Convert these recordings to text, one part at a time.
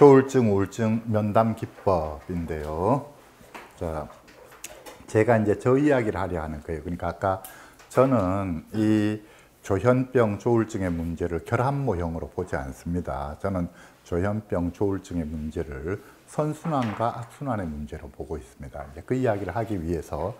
조울증, 우울증 면담 기법인데요. 자, 제가 이제 저 이야기를 하려 하는 거예요. 그러니까 아까 저는 이 조현병, 조울증의 문제를 결합 모형으로 보지 않습니다. 저는 조현병, 조울증의 문제를 선순환과 악순환의 문제로 보고 있습니다. 이제 그 이야기를 하기 위해서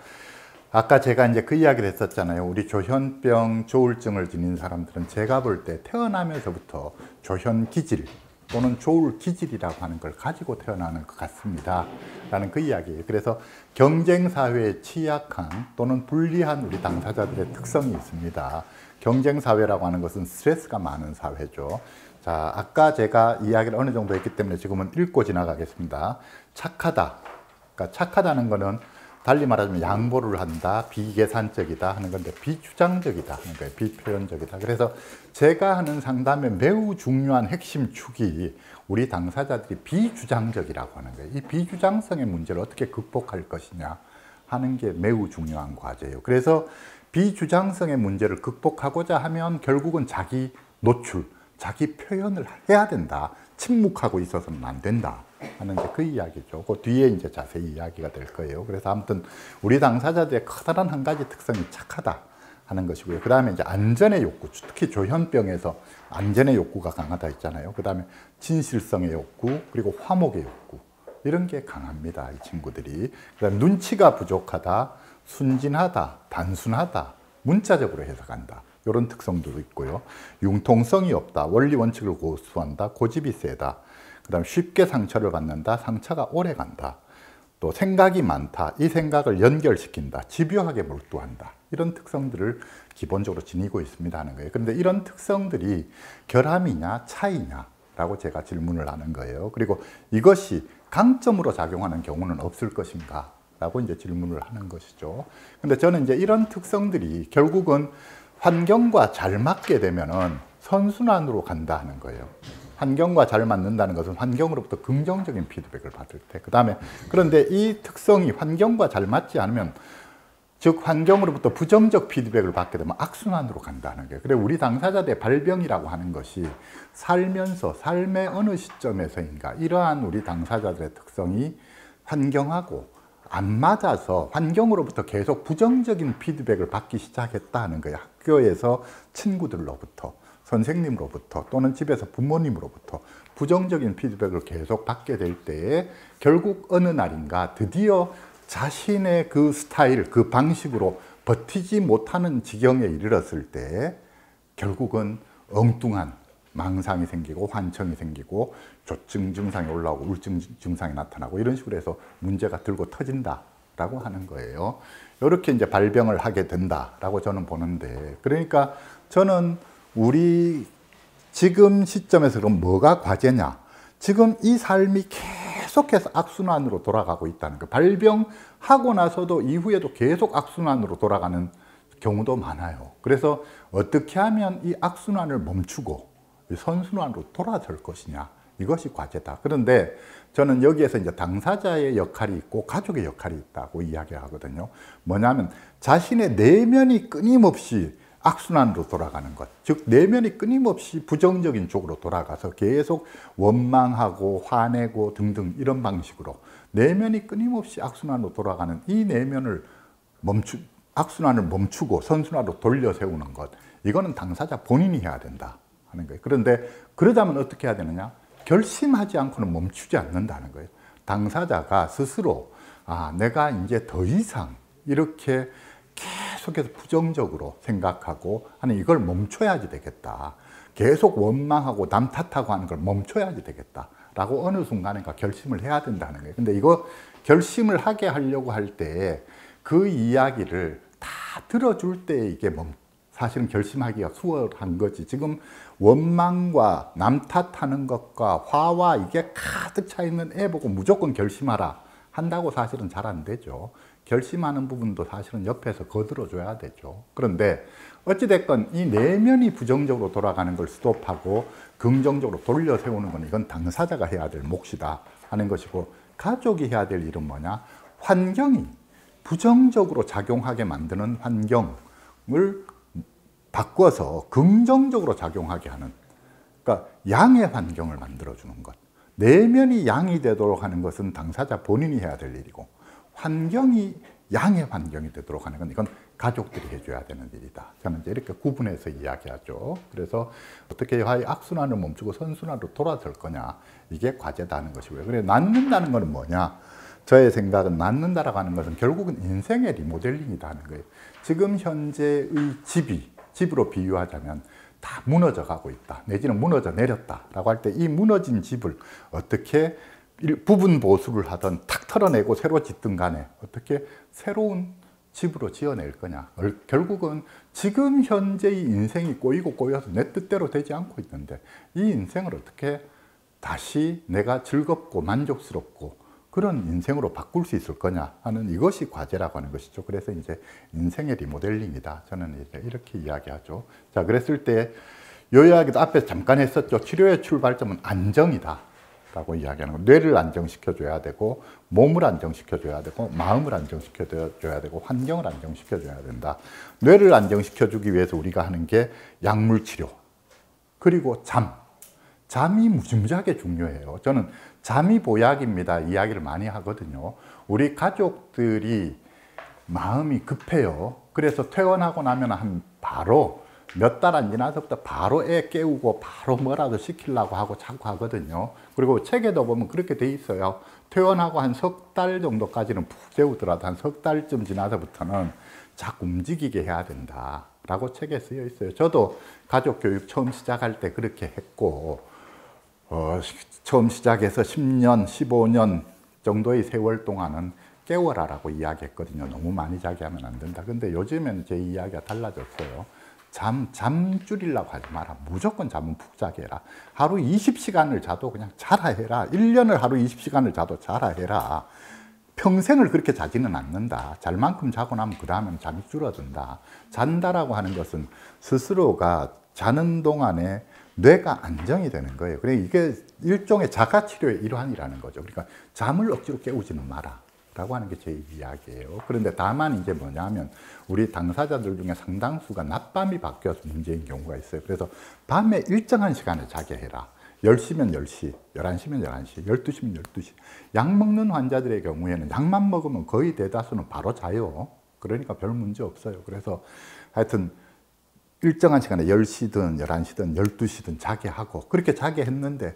아까 제가 이제 그 이야기를 했었잖아요. 우리 조현병, 조울증을 지닌 사람들은 제가 볼 때 태어나면서부터 조현기질 또는 조울기질이라고 하는 걸 가지고 태어나는 것 같습니다. 라는 그 이야기예요. 그래서 경쟁사회에 취약한 또는 불리한 우리 당사자들의 특성이 있습니다. 경쟁사회라고 하는 것은 스트레스가 많은 사회죠. 자, 아까 제가 이야기를 어느 정도 했기 때문에 지금은 읽고 지나가겠습니다. 착하다. 그러니까 착하다는 거는 달리 말하자면 양보를 한다, 비계산적이다 하는 건데 비주장적이다 하는 거예요. 비표현적이다. 그래서 제가 하는 상담의 매우 중요한 핵심 축이 우리 당사자들이 비주장적이라고 하는 거예요. 이 비주장성의 문제를 어떻게 극복할 것이냐 하는 게 매우 중요한 과제예요. 그래서 비주장성의 문제를 극복하고자 하면 결국은 자기 노출, 자기 표현을 해야 된다. 침묵하고 있어서는 안 된다 하는 게 그 이야기죠. 그 뒤에 이제 자세히 이야기가 될 거예요. 그래서 아무튼 우리 당사자들의 커다란 한 가지 특성이 착하다 하는 것이고요. 그 다음에 이제 안전의 욕구, 특히 조현병에서 안전의 욕구가 강하다 했잖아요. 그 다음에 진실성의 욕구, 그리고 화목의 욕구, 이런 게 강합니다, 이 친구들이. 그 다음에 눈치가 부족하다, 순진하다, 단순하다, 문자적으로 해석한다, 이런 특성도 있고요. 융통성이 없다, 원리 원칙을 고수한다, 고집이 세다, 그 다음 쉽게 상처를 받는다, 상처가 오래 간다, 또 생각이 많다, 이 생각을 연결시킨다, 집요하게 몰두한다, 이런 특성들을 기본적으로 지니고 있습니다 하는 거예요. 그런데 이런 특성들이 결함이냐 차이냐 라고 제가 질문을 하는 거예요. 그리고 이것이 강점으로 작용하는 경우는 없을 것인가 라고 이제 질문을 하는 것이죠. 근데 저는 이제 이런 특성들이 결국은 환경과 잘 맞게 되면은 선순환으로 간다 하는 거예요. 환경과 잘 맞는다는 것은 환경으로부터 긍정적인 피드백을 받을 때, 그 다음에 그런데 이 특성이 환경과 잘 맞지 않으면, 즉 환경으로부터 부정적 피드백을 받게 되면 악순환으로 간다는 거예요. 그래서 우리 당사자들의 발병이라고 하는 것이 살면서 삶의 어느 시점에서인가 이러한 우리 당사자들의 특성이 환경하고 안 맞아서 환경으로부터 계속 부정적인 피드백을 받기 시작했다는 거예요. 학교에서 친구들로부터, 선생님으로부터, 또는 집에서 부모님으로부터 부정적인 피드백을 계속 받게 될 때에 결국 어느 날인가 드디어 자신의 그 스타일, 그 방식으로 버티지 못하는 지경에 이르렀을 때 결국은 엉뚱한 망상이 생기고 환청이 생기고 조증 증상이 올라오고 우울증 증상이 나타나고 이런 식으로 해서 문제가 들고 터진다라고 하는 거예요. 이렇게 이제 발병을 하게 된다라고 저는 보는데, 그러니까 저는 우리 지금 시점에서 그럼 뭐가 과제냐? 지금 이 삶이 계속해서 악순환으로 돌아가고 있다는 거. 발병하고 나서도 이후에도 계속 악순환으로 돌아가는 경우도 많아요. 그래서 어떻게 하면 이 악순환을 멈추고 선순환으로 돌아설 것이냐, 이것이 과제다. 그런데 저는 여기에서 이제 당사자의 역할이 있고 가족의 역할이 있다고 이야기하거든요. 뭐냐면 자신의 내면이 끊임없이 악순환으로 돌아가는 것, 즉 내면이 끊임없이 부정적인 쪽으로 돌아가서 계속 원망하고 화내고 등등 이런 방식으로 내면이 끊임없이 악순환으로 돌아가는 이 내면을 악순환을 멈추고 선순환으로 돌려 세우는 것, 이거는 당사자 본인이 해야 된다 하는 거예요. 그런데 그러자면 어떻게 해야 되느냐? 결심하지 않고는 멈추지 않는다는 거예요. 당사자가 스스로 아, 내가 이제 더 이상 이렇게 계속해서 부정적으로 생각하고 하는 이걸 멈춰야지 되겠다, 계속 원망하고 남 탓하고 하는 걸 멈춰야지 되겠다라고 어느 순간인가 결심을 해야 된다는 거예요. 근데 이거 결심을 하게 하려고 할 때 그 이야기를 다 들어줄 때 이게 사실은 결심하기가 수월한 거지. 지금 원망과 남 탓하는 것과 화와 이게 가득 차 있는 애 보고 무조건 결심하라 한다고 사실은 잘 안 되죠. 결심하는 부분도 사실은 옆에서 거들어줘야 되죠. 그런데 어찌됐건 이 내면이 부정적으로 돌아가는 걸 스톱하고 긍정적으로 돌려 세우는 건 이건 당사자가 해야 될 몫이다 하는 것이고, 가족이 해야 될 일은 뭐냐? 환경이 부정적으로 작용하게 만드는 환경을 바꿔서 긍정적으로 작용하게 하는, 그러니까 양의 환경을 만들어주는 것, 내면이 양이 되도록 하는 것은 당사자 본인이 해야 될 일이고, 환경이 양의 환경이 되도록 하는 건 이건 가족들이 해줘야 되는 일이다. 저는 이제 이렇게 구분해서 이야기하죠. 그래서 어떻게 화의 악순환을 멈추고 선순환으로 돌아설 거냐, 이게 과제다 하는 것이고요. 그래, 낫는다는 건 뭐냐? 저의 생각은 낫는다라고 하는 것은 결국은 인생의 리모델링이다 하는 거예요. 지금 현재의 집으로 비유하자면 다 무너져 가고 있다, 내지는 무너져 내렸다라고 할 때 이 무너진 집을 어떻게 부분 보수를 하든 탁 털어내고 새로 짓든 간에 어떻게 새로운 집으로 지어낼 거냐. 결국은 지금 현재의 인생이 꼬이고 꼬여서 내 뜻대로 되지 않고 있는데, 이 인생을 어떻게 다시 내가 즐겁고 만족스럽고 그런 인생으로 바꿀 수 있을 거냐 하는, 이것이 과제라고 하는 것이죠. 그래서 이제 인생의 리모델링이다, 저는 이제 이렇게 이야기하죠. 자, 그랬을 때 요 이야기도 앞에서 잠깐 했었죠. 치료의 출발점은 안정이다 라고 이야기하는 거. 뇌를 안정시켜줘야 되고, 몸을 안정시켜줘야 되고, 마음을 안정시켜줘야 되고, 환경을 안정시켜줘야 된다. 뇌를 안정시켜주기 위해서 우리가 하는 게 약물치료, 그리고 잠이 무지무지하게 중요해요. 저는 잠이 보약입니다 이야기를 많이 하거든요. 우리 가족들이 마음이 급해요. 그래서 퇴원하고 나면 바로 몇 달 안 지나서부터 바로 애 깨우고 바로 뭐라도 시키려고 하고 자꾸 하거든요. 그리고 책에도 보면 그렇게 돼 있어요. 퇴원하고 한 석 달 정도까지는 푹 재우더라도 한 석 달쯤 지나서부터는 자꾸 움직이게 해야 된다라고 책에 쓰여 있어요. 저도 가족 교육 처음 시작할 때 그렇게 했고, 처음 시작해서 10년, 15년 정도의 세월 동안은 깨워라라고 이야기했거든요. 너무 많이 자게 하면 안 된다. 근데 요즘에는 제 이야기가 달라졌어요. 잠 줄이려고 하지 마라. 무조건 잠은 푹 자게 해라. 하루 20시간을 자도 그냥 자라 해라. 1년을 하루 20시간을 자도 자라 해라. 평생을 그렇게 자지는 않는다. 잘 만큼 자고 나면 그 다음엔 잠이 줄어든다. 잔다라고 하는 것은 스스로가 자는 동안에 뇌가 안정이 되는 거예요. 그러니까 이게 일종의 자가치료의 일환이라는 거죠. 그러니까 잠을 억지로 깨우지는 마라 라고 하는 게 제 이야기예요. 그런데 다만 이제 뭐냐면 우리 당사자들 중에 상당수가 낮밤이 바뀌어서 문제인 경우가 있어요. 그래서 밤에 일정한 시간에 자게 해라. 10시면 10시, 11시면 11시, 12시면 12시. 약 먹는 환자들의 경우에는 약만 먹으면 거의 대다수는 바로 자요. 그러니까 별 문제 없어요. 그래서 하여튼 일정한 시간에 10시든 11시든 12시든 자게 하고, 그렇게 자게 했는데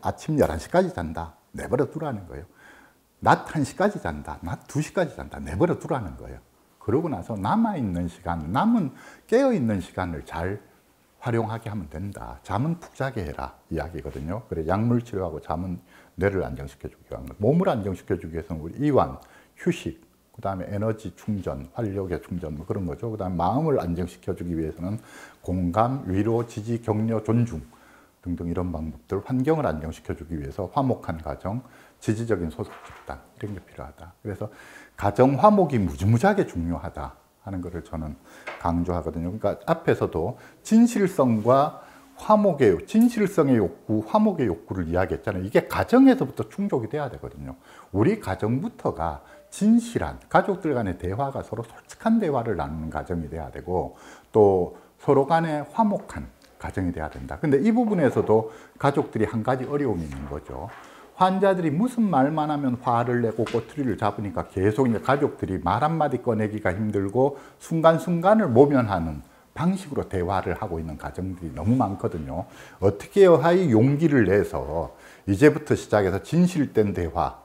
아침 11시까지 잔다, 내버려 두라는 거예요. 낮 1시까지 잔다, 낮 2시까지 잔다, 내버려 두라는 거예요. 그러고 나서 남아있는 시간, 남은 깨어있는 시간을 잘 활용하게 하면 된다. 잠은 푹 자게 해라 이야기거든요. 그래, 약물치료하고 잠은 뇌를 안정시켜주기 위한 거예요. 몸을 안정시켜주기 위해서는 우리 이완, 휴식, 그 다음에 에너지 충전, 활력의 충전, 뭐 그런 거죠. 그 다음에 마음을 안정시켜주기 위해서는 공감, 위로, 지지, 격려, 존중 등등 이런 방법들, 환경을 안정시켜주기 위해서 화목한 가정, 지지적인 소속 집단, 이런 게 필요하다. 그래서 가정 화목이 무지무지하게 중요하다 하는 것을 저는 강조하거든요. 그러니까 앞에서도 진실성과 화목의, 진실성의 욕구, 화목의 욕구를 이야기했잖아요. 이게 가정에서부터 충족이 돼야 되거든요. 우리 가정부터가 진실한, 가족들 간의 대화가 서로 솔직한 대화를 나누는 가정이 돼야 되고, 또 서로 간에 화목한 가정이 돼야 된다. 근데 이 부분에서도 가족들이 한 가지 어려움이 있는 거죠. 환자들이 무슨 말만 하면 화를 내고 꼬투리를 잡으니까 계속 이제 가족들이 말 한마디 꺼내기가 힘들고 순간순간을 모면하는 방식으로 대화를 하고 있는 가정들이 너무 많거든요. 어떻게 화의 용기를 내서 이제부터 시작해서 진실된 대화,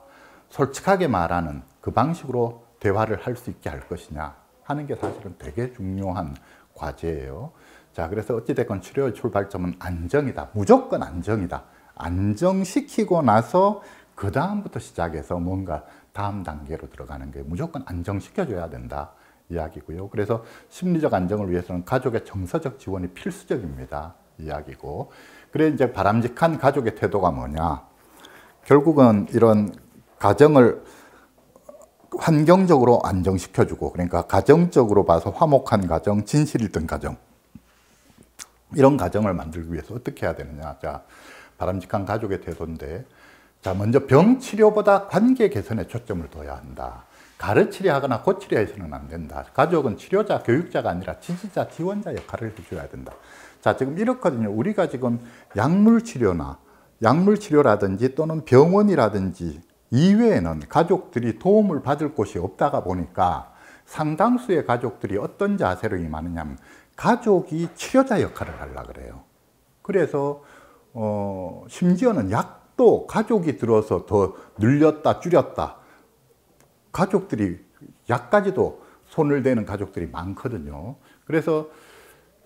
솔직하게 말하는 그 방식으로 대화를 할 수 있게 할 것이냐 하는 게 사실은 되게 중요한 과제예요. 자, 그래서 어찌됐건 치료의 출발점은 안정이다. 무조건 안정이다. 안정시키고 나서 그 다음부터 시작해서 뭔가 다음 단계로 들어가는 게 무조건 안정시켜줘야 된다 이야기고요. 그래서 심리적 안정을 위해서는 가족의 정서적 지원이 필수적입니다 이야기고, 그래 이제 바람직한 가족의 태도가 뭐냐, 결국은 이런 가정을 환경적으로 안정시켜주고, 그러니까 가정적으로 봐서 화목한 가정, 진실 있던 가정, 이런 가정을 만들기 위해서 어떻게 해야 되느냐. 자, 바람직한 가족의 태도인데, 자, 먼저 병치료보다 관계 개선에 초점을 둬야 한다. 가르치려 하거나 고치려 해서는 안 된다. 가족은 치료자, 교육자가 아니라 지지자, 지원자 역할을 해줘야 된다. 자, 지금 이렇거든요. 우리가 지금 약물치료나 약물치료라든지 또는 병원이라든지 이외에는 가족들이 도움을 받을 곳이 없다가 보니까 상당수의 가족들이 어떤 자세로 임하느냐면 가족이 치료자 역할을 하려고 그래요. 그래서 심지어는 약도 가족이 들어서 더 늘렸다 줄였다, 가족들이 약까지도 손을 대는 가족들이 많거든요. 그래서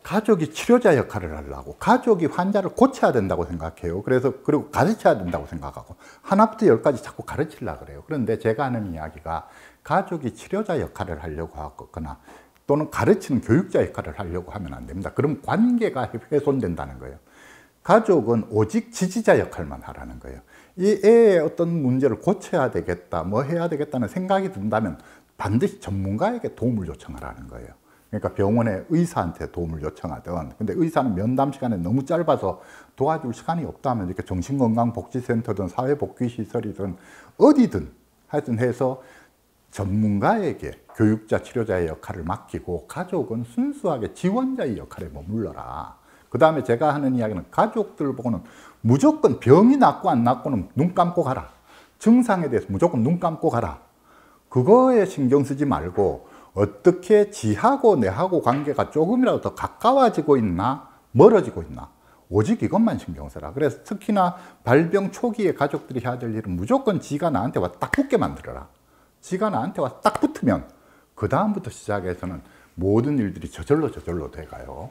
가족이 치료자 역할을 하려고, 가족이 환자를 고쳐야 된다고 생각해요. 그리고 가르쳐야 된다고 생각하고 하나부터 열까지 자꾸 가르치려고 그래요. 그런데 제가 하는 이야기가 가족이 치료자 역할을 하려고 하거나 또는 가르치는 교육자 역할을 하려고 하면 안 됩니다. 그럼 관계가 훼손된다는 거예요. 가족은 오직 지지자 역할만 하라는 거예요. 이 애의 어떤 문제를 고쳐야 되겠다, 뭐 해야 되겠다는 생각이 든다면 반드시 전문가에게 도움을 요청하라는 거예요. 그러니까 병원의 의사한테 도움을 요청하든, 근데 의사는 면담 시간이 너무 짧아서 도와줄 시간이 없다면 이렇게 정신건강복지센터든 사회복귀시설이든 어디든 하여튼 해서 전문가에게 교육자, 치료자의 역할을 맡기고 가족은 순수하게 지원자의 역할에 머물러라. 그 다음에 제가 하는 이야기는 가족들 보고는 무조건 병이 낫고 안 낫고는 눈 감고 가라. 증상에 대해서 무조건 눈 감고 가라. 그거에 신경 쓰지 말고 어떻게 지하고 내하고 관계가 조금이라도 더 가까워지고 있나 멀어지고 있나 오직 이것만 신경 써라. 그래서 특히나 발병 초기에 가족들이 해야 될 일은 무조건 지가 나한테 와서 딱 붙게 만들어라. 지가 나한테 와서 딱 붙으면 그 다음부터 시작해서는 모든 일들이 저절로 돼가요.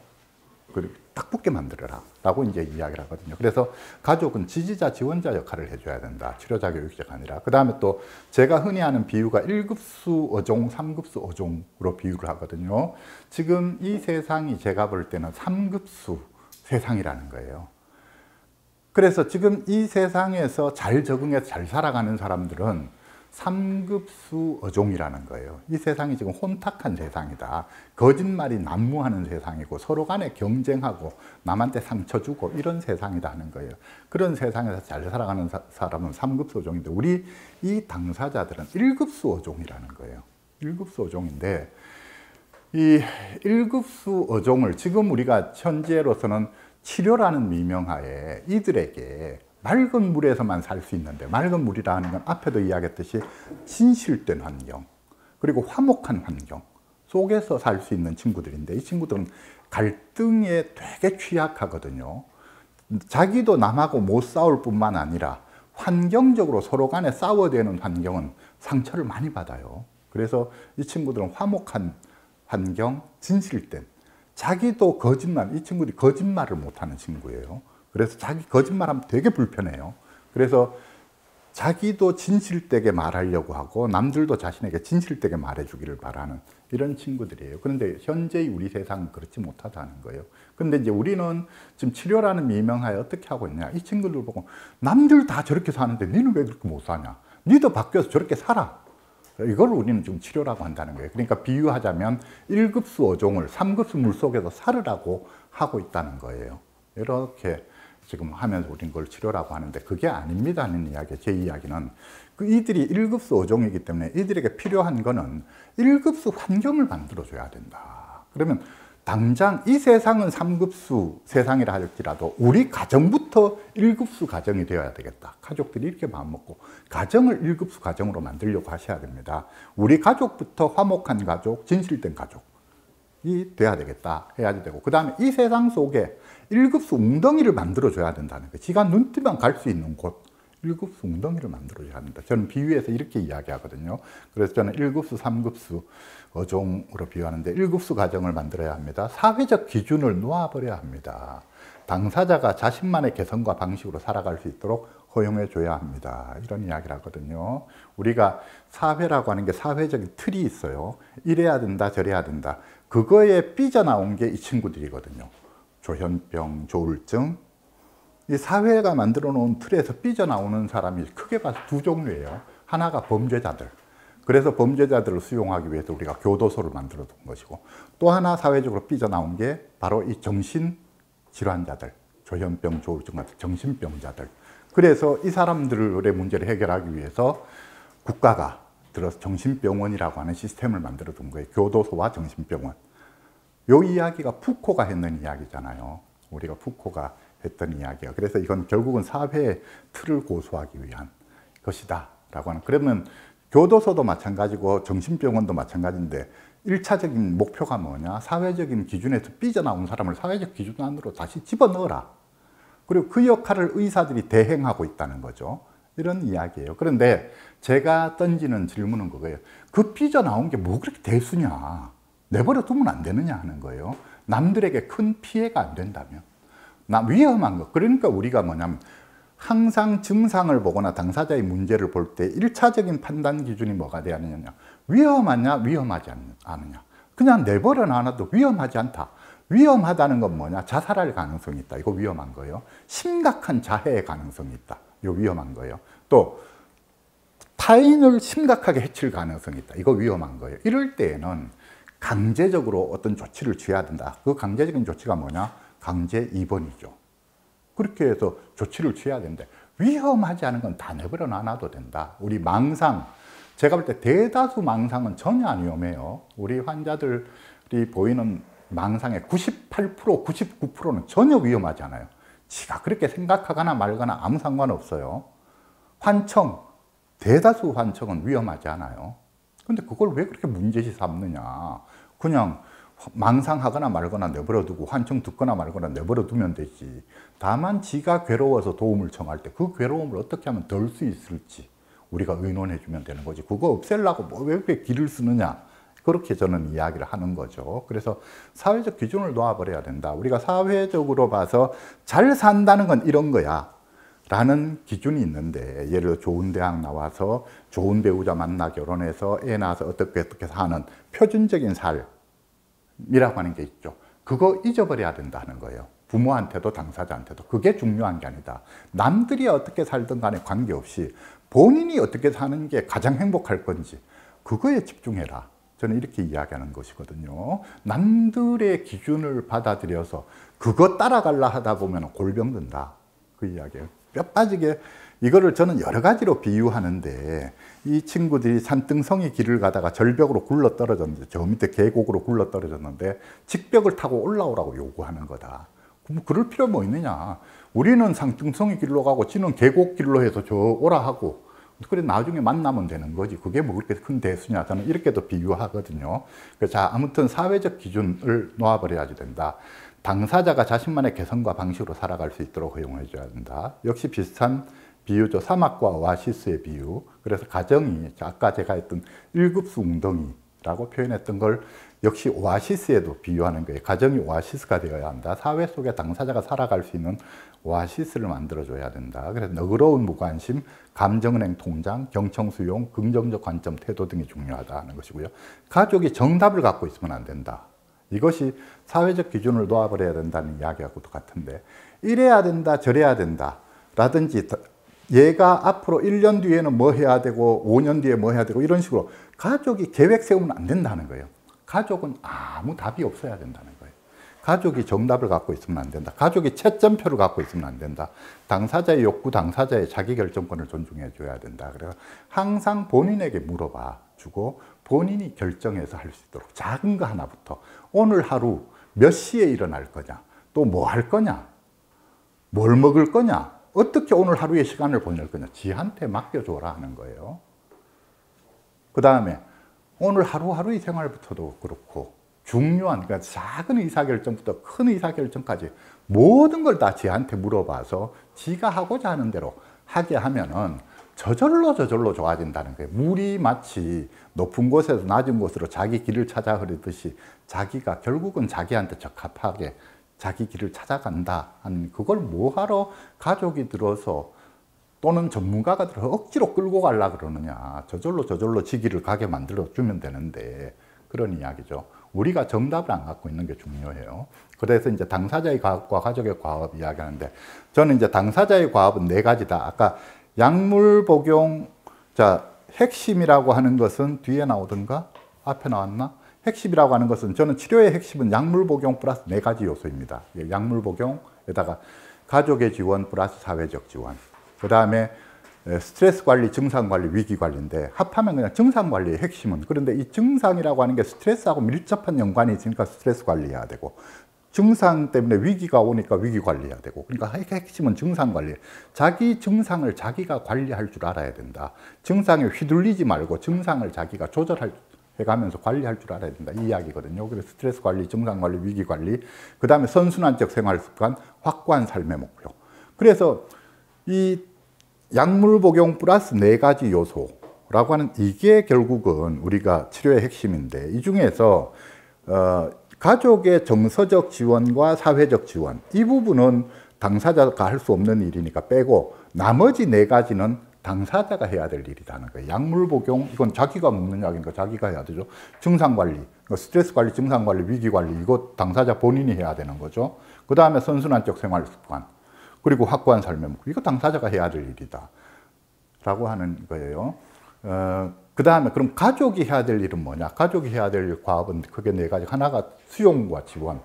그리고 딱 붙게 만들어라 라고 이제 이야기를 하거든요. 그래서 가족은 지지자, 지원자 역할을 해줘야 된다. 치료자, 교육자가 아니라. 그 다음에 또 제가 흔히 하는 비유가 1급수 어종, 3급수 어종으로 비유를 하거든요. 지금 이 세상이 제가 볼 때는 3급수 세상이라는 거예요. 그래서 지금 이 세상에서 잘 적응해서 잘 살아가는 사람들은 3급수 어종이라는 거예요. 이 세상이 지금 혼탁한 세상이다. 거짓말이 난무하는 세상이고 서로 간에 경쟁하고 남한테 상처 주고 이런 세상이다 하는 거예요. 그런 세상에서 잘 살아가는 사람은 3급수 어종인데 우리 이 당사자들은 1급수 어종이라는 거예요. 1급수 어종인데 이 1급수 어종을 지금 우리가 현재로서는 치료라는 미명하에 이들에게 맑은 물에서만 살 수 있는데, 맑은 물이라는 건 앞에도 이야기했듯이 진실된 환경, 그리고 화목한 환경 속에서 살 수 있는 친구들인데, 이 친구들은 갈등에 되게 취약하거든요. 자기도 남하고 못 싸울 뿐만 아니라 환경적으로 서로 간에 싸워대는 환경은 상처를 많이 받아요. 그래서 이 친구들은 화목한 환경, 진실된, 자기도 거짓말, 이 친구들이 거짓말을 못하는 친구예요. 그래서 자기 거짓말하면 되게 불편해요. 그래서 자기도 진실되게 말하려고 하고 남들도 자신에게 진실되게 말해주기를 바라는 이런 친구들이에요. 그런데 현재의 우리 세상은 그렇지 못하다는 거예요. 근데 이제 우리는 지금 치료라는 미명하에 어떻게 하고 있냐. 이 친구들 보고 남들 다 저렇게 사는데 너는 왜 그렇게 못 사냐. 너도 바뀌어서 저렇게 살아. 이걸 우리는 지금 치료라고 한다는 거예요. 그러니까 비유하자면 1급수 어종을 3급수 물속에서 살으라고 하고 있다는 거예요. 이렇게 지금 하면서 우린 그걸 치료라고 하는데 그게 아닙니다 하는 이야기. 제 이야기는 이들이 1급수 어종이기 때문에 이들에게 필요한 거는 1급수 환경을 만들어줘야 된다. 그러면 당장 이 세상은 3급수 세상이라 할지라도 우리 가정부터 1급수 가정이 되어야 되겠다. 가족들이 이렇게 마음먹고 가정을 1급수 가정으로 만들려고 하셔야 됩니다. 우리 가족부터 화목한 가족, 진실된 가족이 돼야 되겠다 해야지 되고, 그 다음에 이 세상 속에 1급수 웅덩이를 만들어줘야 된다는 거예요. 지가 눈 뜨면 갈 수 있는 곳, 1급수 웅덩이를 만들어줘야 된다. 저는 비유해서 이렇게 이야기하거든요. 그래서 저는 1급수, 3급수 어종으로 비유하는데 1급수 가정을 만들어야 합니다. 사회적 기준을 놓아버려야 합니다. 당사자가 자신만의 개성과 방식으로 살아갈 수 있도록 허용해줘야 합니다. 이런 이야기를 하거든요. 우리가 사회라고 하는 게 사회적인 틀이 있어요. 이래야 된다, 저래야 된다. 그거에 삐져나온 게 이 친구들이거든요. 조현병, 조울증, 이 사회가 만들어 놓은 틀에서 삐져나오는 사람이 크게 봐서 두 종류예요. 하나가 범죄자들, 그래서 범죄자들을 수용하기 위해서 우리가 교도소를 만들어 둔 것이고, 또 하나 사회적으로 삐져나온 게 바로 이 정신질환자들, 조현병, 조울증 같은 정신병자들. 그래서 이 사람들의 문제를 해결하기 위해서 국가가 들어서 정신병원이라고 하는 시스템을 만들어 둔 거예요. 교도소와 정신병원. 요 이야기가 푸코가 했는 이야기잖아요. 우리가 푸코가 했던 이야기예요. 그래서 이건 결국은 사회의 틀을 고수하기 위한 것이다 라고 하는. 그러면 교도소도 마찬가지고 정신병원도 마찬가지인데 1차적인 목표가 뭐냐, 사회적인 기준에서 삐져나온 사람을 사회적 기준 안으로 다시 집어넣어라. 그리고 그 역할을 의사들이 대행하고 있다는 거죠. 이런 이야기예요. 그런데 제가 던지는 질문은 그거예요. 그 삐져나온 게 뭐 그렇게 대수냐, 내버려 두면 안 되느냐 하는 거예요. 남들에게 큰 피해가 안 된다면 위험한 거. 그러니까 우리가 뭐냐면 항상 증상을 보거나 당사자의 문제를 볼 때 1차적인 판단 기준이 뭐가 돼야 하느냐, 위험하냐 위험하지 않느냐. 그냥 내버려 놔도 위험하지 않다. 위험하다는 건 뭐냐, 자살할 가능성이 있다. 이거 위험한 거예요. 심각한 자해의 가능성이 있다. 이거 위험한 거예요. 또 타인을 심각하게 해칠 가능성이 있다. 이거 위험한 거예요. 이럴 때에는 강제적으로 어떤 조치를 취해야 된다. 그 강제적인 조치가 뭐냐, 강제 입원이죠. 그렇게 해서 조치를 취해야 되는데 위험하지 않은 건 다 내버려 놔놔도 된다. 우리 망상, 제가 볼 때 대다수 망상은 전혀 안 위험해요. 우리 환자들이 보이는 망상의 98%, 99%는 전혀 위험하지 않아요. 지가 그렇게 생각하거나 말거나 아무 상관없어요. 환청, 대다수 환청은 위험하지 않아요. 근데 그걸 왜 그렇게 문제시 삼느냐. 그냥 망상하거나 말거나 내버려두고 환청 듣거나 말거나 내버려두면 되지. 다만 지가 괴로워서 도움을 청할 때 그 괴로움을 어떻게 하면 덜 수 있을지 우리가 의논해 주면 되는 거지. 그거 없애려고 뭐 왜 이렇게 길을 쓰느냐. 그렇게 저는 이야기를 하는 거죠. 그래서 사회적 기준을 놓아버려야 된다. 우리가 사회적으로 봐서 잘 산다는 건 이런 거야 라는 기준이 있는데, 예를 들어 좋은 대학 나와서 좋은 배우자 만나 결혼해서 애 낳아서 어떻게 사는 표준적인 삶이라고 하는 게 있죠. 그거 잊어버려야 된다는 거예요. 부모한테도 당사자한테도. 그게 중요한 게 아니다. 남들이 어떻게 살든 간에 관계없이 본인이 어떻게 사는 게 가장 행복할 건지 그거에 집중해라. 저는 이렇게 이야기하는 것이거든요. 남들의 기준을 받아들여서 그거 따라가려 하다 보면 골병 든다. 그 이야기예요. 뼈 빠지게 이거를 저는 여러 가지로 비유하는데, 이 친구들이 산등성이 길을 가다가 절벽으로 굴러 떨어졌는데, 저 밑에 계곡으로 굴러 떨어졌는데 직벽을 타고 올라오라고 요구하는 거다. 그럼 그럴 필요 뭐 있느냐. 우리는 산등성이 길로 가고 지는 계곡 길로 해서 저 오라 하고 그래 나중에 만나면 되는 거지. 그게 뭐 그렇게 큰 대수냐. 저는 이렇게도 비유하거든요. 자, 아무튼 사회적 기준을 놓아버려야지 된다. 당사자가 자신만의 개성과 방식으로 살아갈 수 있도록 허용해줘야 된다. 역시 비슷한 비유죠. 사막과 오아시스의 비유. 그래서 가정이 아까 제가 했던 1급수 웅덩이라고 표현했던 걸 역시 오아시스에도 비유하는 거예요. 가정이 오아시스가 되어야 한다. 사회 속에 당사자가 살아갈 수 있는 오아시스를 만들어줘야 된다. 그래서 너그러운 무관심, 감정은행 통장, 경청 수용, 긍정적 관점, 태도 등이 중요하다는 것이고요. 가족이 정답을 갖고 있으면 안 된다. 이것이 사회적 기준을 놓아버려야 된다는 이야기하고 똑같은데, 이래야 된다, 저래야 된다 라든지 얘가 앞으로 1년 뒤에는 뭐 해야 되고 5년 뒤에 뭐 해야 되고 이런 식으로 가족이 계획 세우면 안 된다는 거예요. 가족은 아무 답이 없어야 된다는 거예요. 가족이 정답을 갖고 있으면 안 된다. 가족이 채점표를 갖고 있으면 안 된다. 당사자의 욕구, 당사자의 자기결정권을 존중해 줘야 된다. 그래서 항상 본인에게 물어봐 주고 본인이 결정해서 할 수 있도록, 작은 거 하나부터 오늘 하루 몇 시에 일어날 거냐, 또 뭐 할 거냐, 뭘 먹을 거냐, 어떻게 오늘 하루의 시간을 보낼 거냐, 지한테 맡겨줘라 하는 거예요. 그 다음에 오늘 하루하루의 생활부터도 그렇고 중요한, 그러니까 작은 의사결정부터 큰 의사결정까지 모든 걸 다 지한테 물어봐서 지가 하고자 하는 대로 하게 하면은 저절로 좋아진다는 거예요. 물이 마치 높은 곳에서 낮은 곳으로 자기 길을 찾아 흐르듯이 자기가 결국은 자기한테 적합하게 자기 길을 찾아간다 하는, 그걸 뭐하러 가족이 들어서 또는 전문가가 들어서 억지로 끌고 가려고 그러느냐. 저절로 지기를 가게 만들어주면 되는데, 그런 이야기죠. 우리가 정답을 안 갖고 있는 게 중요해요. 그래서 이제 당사자의 과업과 가족의 과업 이야기하는데, 저는 이제 당사자의 과업은 4가지다. 아까 약물 복용, 자, 핵심이라고 하는 것은 뒤에 나오던가? 앞에 나왔나? 핵심이라고 하는 것은, 저는 치료의 핵심은 약물 복용 플러스 4가지 요소입니다. 약물 복용에다가 가족의 지원 플러스 사회적 지원. 그 다음에 스트레스 관리, 증상 관리, 위기 관리인데, 합하면 그냥 증상 관리의 핵심은. 그런데 이 증상이라고 하는 게 스트레스하고 밀접한 연관이 있으니까 스트레스 관리해야 되고, 증상 때문에 위기가 오니까 위기 관리해야 되고, 그러니까 핵심은 증상 관리. 자기 증상을 자기가 관리할 줄 알아야 된다. 증상에 휘둘리지 말고 증상을 자기가 조절할 해가면서 관리할 줄 알아야 된다, 이 이야기거든요. 그래서 스트레스 관리, 증상 관리, 위기 관리, 그 다음에 선순환적 생활 습관, 확고한 삶의 목표. 그래서 이 약물 복용 플러스 4가지 요소라고 하는 이게 결국은 우리가 치료의 핵심인데, 이 중에서 가족의 정서적 지원과 사회적 지원, 이 부분은 당사자가 할 수 없는 일이니까 빼고, 나머지 4가지는 당사자가 해야 될 일이라는 거예요. 약물 복용, 이건 자기가 먹는 약이니까 자기가 해야 되죠. 증상 관리, 스트레스 관리, 증상 관리, 위기 관리, 이거 당사자 본인이 해야 되는 거죠. 그 다음에 선순환적 생활 습관, 그리고 확고한 삶의 목표, 이거 당사자가 해야 될 일이다 라고 하는 거예요. 그 다음에 그럼 가족이 해야 될 일은 뭐냐? 가족이 해야 될 과업은 크게 4가지. 하나가 수용과 지원,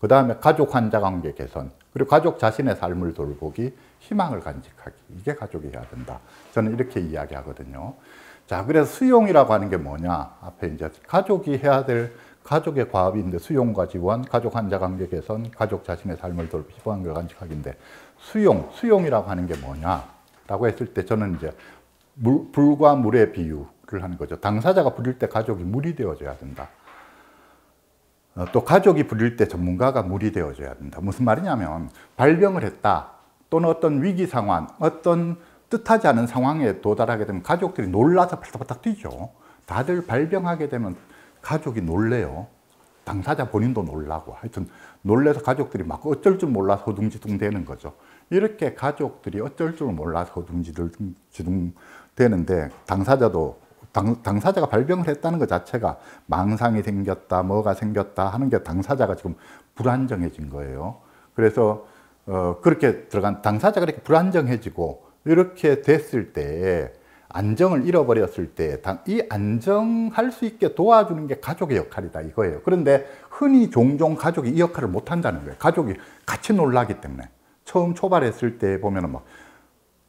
그 다음에 가족 환자 관계 개선, 그리고 가족 자신의 삶을 돌보기, 희망을 간직하기. 이게 가족이 해야 된다. 저는 이렇게 이야기하거든요. 자, 그래서 수용이라고 하는 게 뭐냐? 앞에 이제 가족이 해야 될 가족의 과업인데, 수용과 지원, 가족 환자 관계 개선, 가족 자신의 삶을 돌보기, 희망을 간직하기인데, 수용이라고 하는 게 뭐냐라고 했을 때 저는 이제 불과 물의 비유를 하는 거죠. 당사자가 불일 때 가족이 물이 되어줘야 된다. 또 가족이 불릴 때 전문가가 물이 되어줘야 된다. 무슨 말이냐면, 발병을 했다 또는 어떤 위기 상황, 어떤 뜻하지 않은 상황에 도달하게 되면 가족들이 놀라서 발딱발딱 뛰죠. 다들 발병하게 되면 가족이 놀래요. 당사자 본인도 놀라고, 하여튼 놀래서 가족들이 막 어쩔 줄 몰라서 허둥지둥 되는 거죠. 이렇게 가족들이 어쩔 줄 몰라서 허둥지둥 되는데, 당사자가 발병을 했다는 것 자체가 망상이 생겼다, 뭐가 생겼다 하는 게 당사자가 지금 불안정해진 거예요. 그래서 그렇게 들어간 당사자가 이렇게 불안정해지고, 이렇게 됐을 때 안정을 잃어버렸을 때 이 안정할 수 있게 도와주는 게 가족의 역할이다, 이거예요. 그런데 흔히 종종 가족이 이 역할을 못 한다는 거예요. 가족이 같이 놀라기 때문에. 처음 초발했을 때 보면은 막,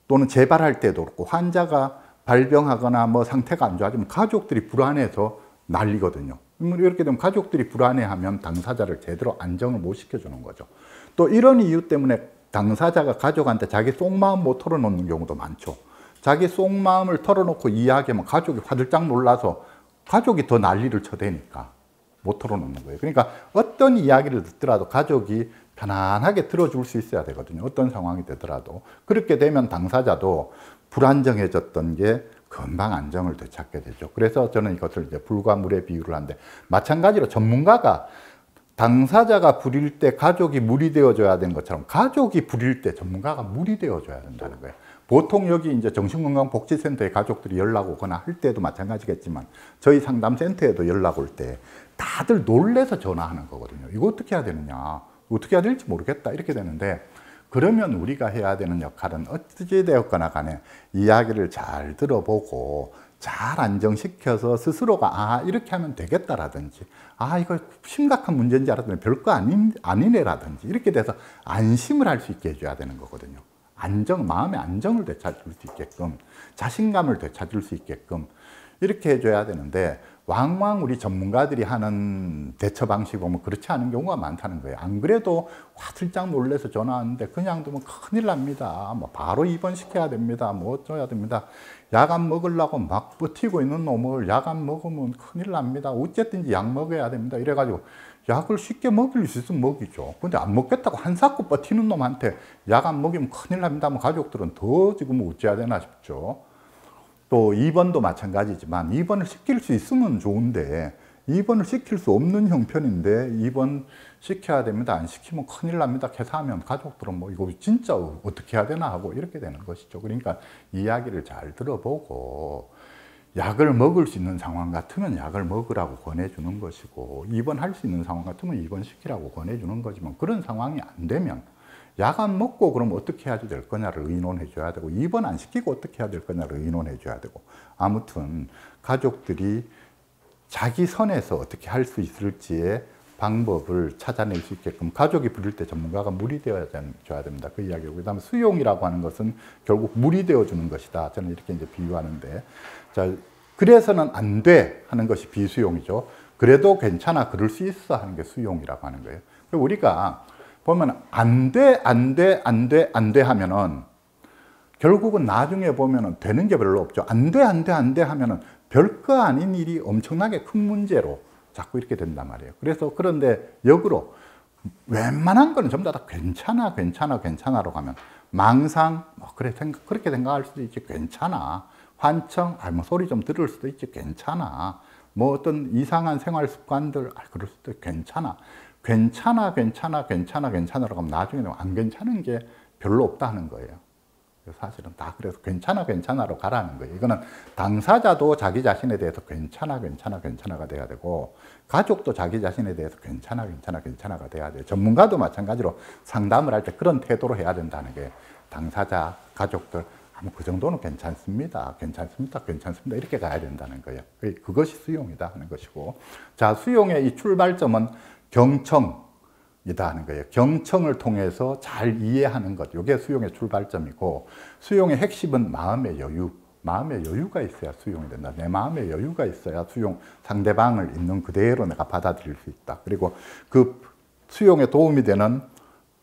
또는 재발할 때도 그렇고, 환자가 발병하거나 뭐 상태가 안 좋아지면 가족들이 불안해서 난리거든요. 이렇게 되면 가족들이 불안해하면 당사자를 제대로 안정을 못 시켜주는 거죠. 또 이런 이유 때문에 당사자가 가족한테 자기 속마음 못 털어놓는 경우도 많죠. 자기 속마음을 털어놓고 이야기하면 가족이 화들짝 놀라서 가족이 더 난리를 쳐대니까 못 털어놓는 거예요. 그러니까 어떤 이야기를 듣더라도 가족이 편안하게 들어줄 수 있어야 되거든요. 어떤 상황이 되더라도. 그렇게 되면 당사자도 불안정해졌던 게 금방 안정을 되찾게 되죠. 그래서 저는 이것을 이제 불과 물의 비유를 하는데, 마찬가지로 전문가가 당사자가 불일 때 가족이 물이 되어줘야 되는 것처럼 가족이 불일 때 전문가가 물이 되어줘야 된다는 거예요. 보통 여기 이제 정신건강복지센터에 가족들이 연락 오거나 할 때도 마찬가지겠지만, 저희 상담센터에도 연락 올 때 다들 놀래서 전화하는 거거든요. 이거 어떻게 해야 되느냐, 어떻게 해야 될지 모르겠다, 이렇게 되는데, 그러면 우리가 해야 되는 역할은 어찌 되었거나 간에 이야기를 잘 들어보고 잘 안정시켜서 스스로가 아, 이렇게 하면 되겠다라든지, 아, 이거 심각한 문제인지 알았더니 별거 아니네라든지, 이렇게 돼서 안심을 할 수 있게 해줘야 되는 거거든요. 안정, 마음의 안정을 되찾을 수 있게끔, 자신감을 되찾을 수 있게끔 이렇게 해줘야 되는데, 왕왕 우리 전문가들이 하는 대처 방식을 보면 그렇지 않은 경우가 많다는 거예요. 안 그래도 화들짝 놀래서 전화하는데 그냥 두면 큰일 납니다. 뭐 바로 입원시켜야 됩니다. 뭐 어쩌야 됩니다. 약안 먹으려고 막 버티고 있는 놈을 약안 먹으면 큰일 납니다. 어쨌든지 약 먹어야 됩니다. 이래가지고 약을 쉽게 먹일 수 있으면 먹이죠. 근데 안 먹겠다고 한사코 버티는 놈한테 약안 먹이면 큰일 납니다. 뭐 가족들은 더 지금 어찌해야 되나 싶죠. 또 입원도 마찬가지지만, 입원을 시킬 수 있으면 좋은데 입원을 시킬 수 없는 형편인데 입원 시켜야 됩니다, 안 시키면 큰일 납니다 해서하면 가족들은 뭐 이거 진짜 어떻게 해야 되나 하고 이렇게 되는 것이죠. 그러니까 이야기를 잘 들어보고, 약을 먹을 수 있는 상황 같으면 약을 먹으라고 권해주는 것이고, 입원할 수 있는 상황 같으면 입원시키라고 권해주는 거지만, 그런 상황이 안 되면 약 안 먹고 그럼 어떻게 해야 될 거냐를 의논해 줘야 되고, 입원 안 시키고 어떻게 해야 될 거냐를 의논해 줘야 되고, 아무튼 가족들이 자기 선에서 어떻게 할 수 있을지의 방법을 찾아낼 수 있게끔 가족이 부를 때 전문가가 물이 되어줘야 됩니다. 그 이야기고, 그 다음에 수용이라고 하는 것은 결국 물이 되어주는 것이다, 저는 이렇게 이제 비유하는데, 자, 그래서는 안 돼 하는 것이 비수용이죠. 그래도 괜찮아, 그럴 수 있어 하는 게 수용이라고 하는 거예요. 우리가 보면 안 돼, 안 돼, 안 돼, 안 돼 하면은 결국은 나중에 보면은 되는 게 별로 없죠. 안 돼, 안 돼, 안 돼 하면은 별거 아닌 일이 엄청나게 큰 문제로 자꾸 이렇게 된단 말이에요. 그래서 그런데 역으로 웬만한 거는 전부 다 괜찮아, 괜찮아, 괜찮아로 가면 망상, 뭐 그래, 그렇게 생각할 수도 있지, 괜찮아. 환청, 뭐 소리 좀 들을 수도 있지, 괜찮아. 뭐 어떤 이상한 생활 습관들, 그럴 수도 있지, 괜찮아. 괜찮아, 괜찮아, 괜찮아, 괜찮아로 가면 나중에는 안 괜찮은 게 별로 없다는 거예요. 사실은 다 그래서 괜찮아, 괜찮아로 가라는 거예요. 이거는 당사자도 자기 자신에 대해서 괜찮아, 괜찮아, 괜찮아가 돼야 되고, 가족도 자기 자신에 대해서 괜찮아, 괜찮아, 괜찮아가 돼야 돼요. 전문가도 마찬가지로 상담을 할 때 그런 태도로 해야 된다는 게, 당사자, 가족들, 그 정도는 괜찮습니다, 괜찮습니다, 괜찮습니다, 이렇게 가야 된다는 거예요. 그것이 수용이다 하는 것이고, 자, 수용의 이 출발점은 경청, 이다 하는 거예요. 경청을 통해서 잘 이해하는 것, 이게 수용의 출발점이고, 수용의 핵심은 마음의 여유, 마음의 여유가 있어야 수용이 된다. 내 마음의 여유가 있어야 수용, 상대방을 있는 그대로 내가 받아들일 수 있다. 그리고 그 수용에 도움이 되는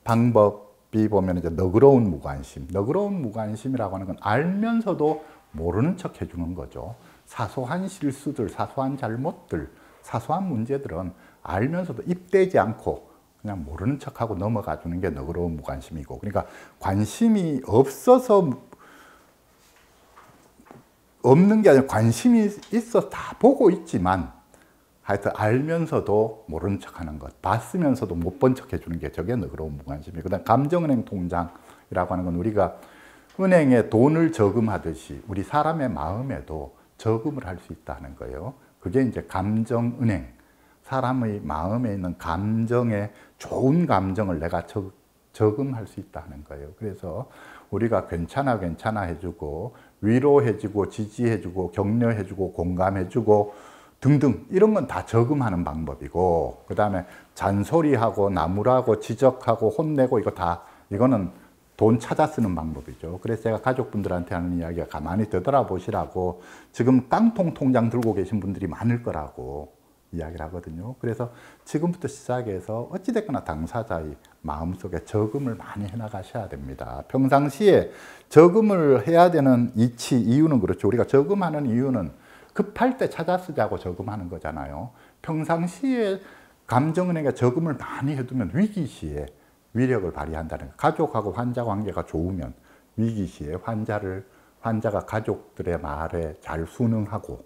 방법이 보면 이제 너그러운 무관심, 너그러운 무관심이라고 하는 건 알면서도 모르는 척 해주는 거죠. 사소한 실수들, 사소한 잘못들, 사소한 문제들은 알면서도 입대지 않고 그냥 모르는 척하고 넘어가 주는 게 너그러운 무관심이고, 그러니까 관심이 없어서 없는 게 아니라 관심이 있어서 다 보고 있지만 하여튼 알면서도 모르는 척하는 것, 봤으면서도 못 본 척 해주는 게 저게 너그러운 무관심이고, 그다음 감정은행 통장이라고 하는 건 우리가 은행에 돈을 저금하듯이 우리 사람의 마음에도 저금을 할 수 있다는 거예요. 그게 이제 감정은행, 사람의 마음에 있는 감정에 좋은 감정을 내가 저금할 수 있다는 거예요. 그래서 우리가 괜찮아, 괜찮아 해주고, 위로해주고, 지지해주고, 격려해주고, 공감해주고 등등 이런 건 다 저금하는 방법이고, 그 다음에 잔소리하고 나무라고 지적하고 혼내고 이거 다, 이거는 돈 찾아 쓰는 방법이죠. 그래서 제가 가족분들한테 하는 이야기가, 가만히 되돌아보시라고, 지금 깡통 통장 들고 계신 분들이 많을 거라고 이야기를 하거든요. 그래서 지금부터 시작해서 어찌됐거나 당사자의 마음속에 저금을 많이 해나가셔야 됩니다. 평상시에 저금을 해야 되는 이치, 이유는 그렇죠. 우리가 저금하는 이유는 급할 때 찾아 쓰자고 저금하는 거잖아요. 평상시에 감정은행에 저금을 많이 해두면 위기시에 위력을 발휘한다는 거예요. 가족하고 환자 관계가 좋으면 위기시에 환자가 가족들의 말에 잘 순응하고,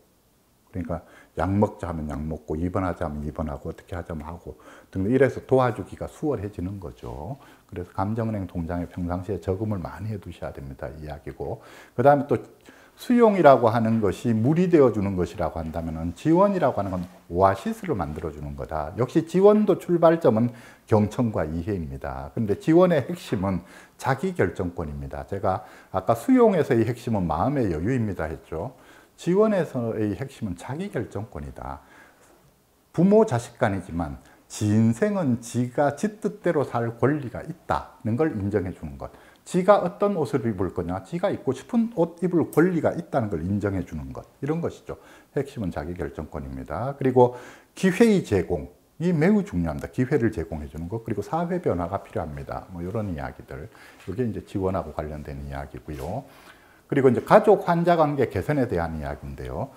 그러니까 약 먹자 하면 약 먹고, 입원하자 하면 입원하고, 어떻게 하자면 하고 등등, 이래서 도와주기가 수월해지는 거죠. 그래서 감정은행 통장에 평상시에 저금을 많이 해두셔야 됩니다. 이야기고, 그 다음에 또 수용이라고 하는 것이 물이 되어주는 것이라고 한다면, 지원이라고 하는 건 오아시스를 만들어주는 거다. 역시 지원도 출발점은 경청과 이해입니다. 그런데 지원의 핵심은 자기결정권입니다. 제가 아까 수용에서의 핵심은 마음의 여유입니다 했죠. 지원에서의 핵심은 자기결정권이다. 부모, 자식 간이지만 지 인생은 지가 지 뜻대로 살 권리가 있다는 걸 인정해 주는 것. 지가 어떤 옷을 입을 거냐, 지가 입고 싶은 옷 입을 권리가 있다는 걸 인정해 주는 것. 이런 것이죠. 핵심은 자기결정권입니다. 그리고 기회의 제공이 매우 중요합니다. 기회를 제공해 주는 것. 그리고 사회 변화가 필요합니다. 뭐 이런 이야기들. 이게 이제 지원하고 관련된 이야기고요. 그리고 이제 가족 환자 관계 개선에 대한 이야기인데요.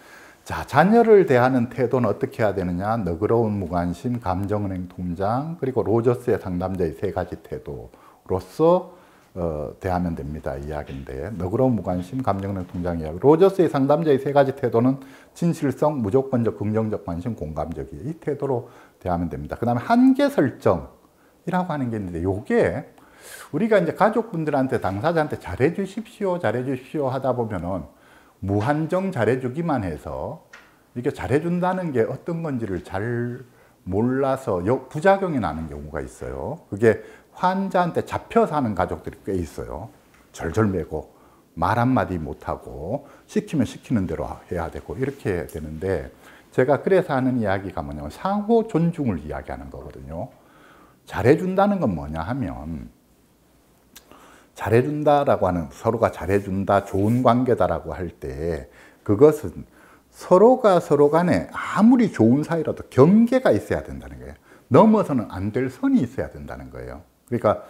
자, 자녀를 대하는 태도는 어떻게 해야 되느냐? 너그러운 무관심, 감정은행 통장, 그리고 로저스의 상담자의 세 가지 태도로서 대하면 됩니다. 이야기인데, 너그러운 무관심, 감정은행 통장 이야기. 로저스의 상담자의 세 가지 태도는 진실성, 무조건적, 긍정적 관심, 공감적이에요. 이 태도로 대하면 됩니다. 그 다음에 한계 설정이라고 하는 게 있는데, 요게 우리가 이제 가족분들한테, 당사자한테 잘해주십시오, 잘해주십시오 하다 보면은 무한정 잘해주기만 해서 이게 잘해준다는 게 어떤 건지를 잘 몰라서 부작용이 나는 경우가 있어요. 그게 환자한테 잡혀서 하는 가족들이 꽤 있어요. 절절매고 말 한마디 못하고 시키면 시키는 대로 해야 되고 이렇게 되는데, 제가 그래서 하는 이야기가 뭐냐면 상호 존중을 이야기하는 거거든요. 잘해준다는 건 뭐냐 하면, 잘해준다라고 하는, 서로가 잘해준다, 좋은 관계다라고 할 때 그것은 서로가 서로 간에 아무리 좋은 사이라도 경계가 있어야 된다는 거예요. 넘어서는 안 될 선이 있어야 된다는 거예요. 그러니까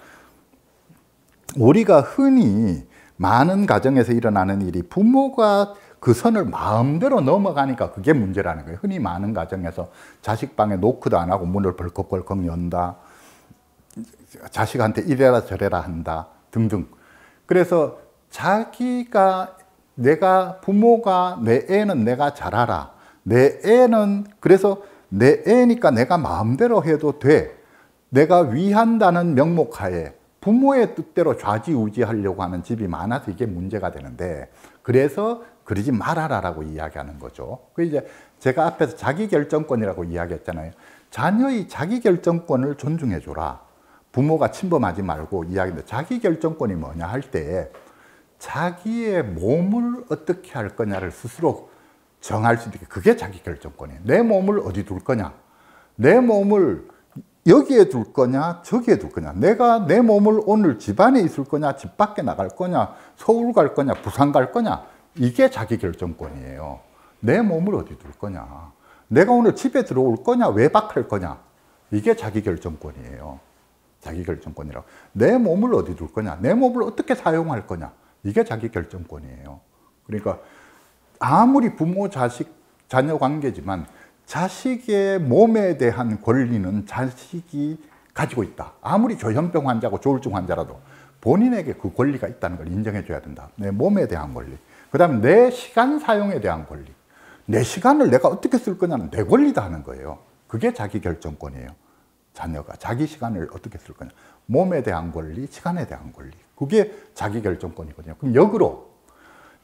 우리가 흔히 많은 가정에서 일어나는 일이 부모가 그 선을 마음대로 넘어가니까 그게 문제라는 거예요. 흔히 많은 가정에서 자식 방에 노크도 안 하고 문을 벌컥벌컥 연다, 자식한테 이래라 저래라 한다 등등. 그래서 자기가, 내가, 부모가 내 애는 내가 잘하라, 내 애는, 그래서 내 애니까 내가 마음대로 해도 돼, 내가 위한다는 명목하에 부모의 뜻대로 좌지우지하려고 하는 집이 많아서 이게 문제가 되는데, 그래서 그러지 말아라라고 이야기하는 거죠. 그 이제 제가 앞에서 자기결정권이라고 이야기했잖아요. 자녀의 자기결정권을 존중해줘라, 부모가 침범하지 말고 이야기인데, 자기결정권이 뭐냐 할 때 자기의 몸을 어떻게 할 거냐를 스스로 정할 수 있게, 그게 자기결정권이에요. 내 몸을 어디 둘 거냐, 내 몸을 여기에 둘 거냐 저기에 둘 거냐, 내가 내 몸을 오늘 집 안에 있을 거냐 집 밖에 나갈 거냐 서울 갈 거냐 부산 갈 거냐, 이게 자기결정권이에요. 내 몸을 어디 둘 거냐, 내가 오늘 집에 들어올 거냐 외박할 거냐, 이게 자기결정권이에요. 자기결정권이라고. 내 몸을 어디 둘 거냐, 내 몸을 어떻게 사용할 거냐, 이게 자기결정권이에요. 그러니까 아무리 부모 자식 자녀 관계지만 자식의 몸에 대한 권리는 자식이 가지고 있다. 아무리 조현병 환자고 조울증 환자라도 본인에게 그 권리가 있다는 걸 인정해 줘야 된다. 내 몸에 대한 권리, 그 다음에 내 시간 사용에 대한 권리, 내 시간을 내가 어떻게 쓸 거냐는 내 권리다 하는 거예요. 그게 자기결정권이에요. 자녀가 자기 시간을 어떻게 쓸 거냐, 몸에 대한 권리, 시간에 대한 권리, 그게 자기결정권이거든요. 그럼 역으로,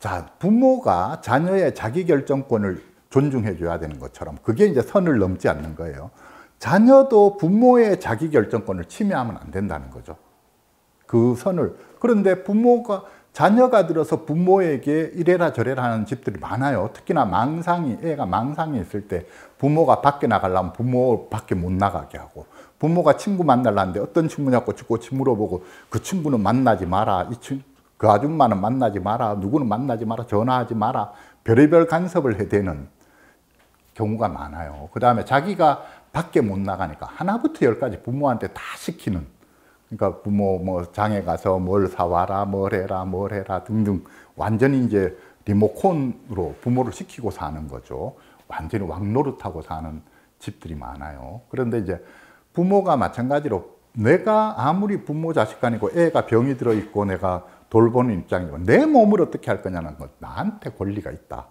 자, 부모가 자녀의 자기결정권을 존중해줘야 되는 것처럼 그게 이제 선을 넘지 않는 거예요. 자녀도 부모의 자기결정권을 침해하면 안 된다는 거죠, 그 선을. 그런데 부모가, 자녀가 들어서 부모에게 이래라 저래라 하는 집들이 많아요. 특히나 망상이, 애가 망상이 있을 때 부모가 밖에 나가려면 부모 밖에 못 나가게 하고, 부모가 친구 만나려는데 어떤 친구냐고 꼬치꼬치 물어보고, 그 친구는 만나지 마라, 그 아줌마는 만나지 마라, 누구는 만나지 마라, 전화하지 마라, 별의별 간섭을 해대는 경우가 많아요. 그 다음에 자기가 밖에 못 나가니까 하나부터 열까지 부모한테 다 시키는, 그러니까 부모 뭐 장에 가서 뭘 사와라, 뭘 해라 등등, 완전히 이제 리모컨으로 부모를 시키고 사는 거죠. 완전히 왕노릇하고 사는 집들이 많아요. 그런데 이제 부모가 마찬가지로, 내가 아무리 부모 자식 간이고 애가 병이 들어있고 내가 돌보는 입장이고 내 몸을 어떻게 할 거냐는 건 나한테 권리가 있다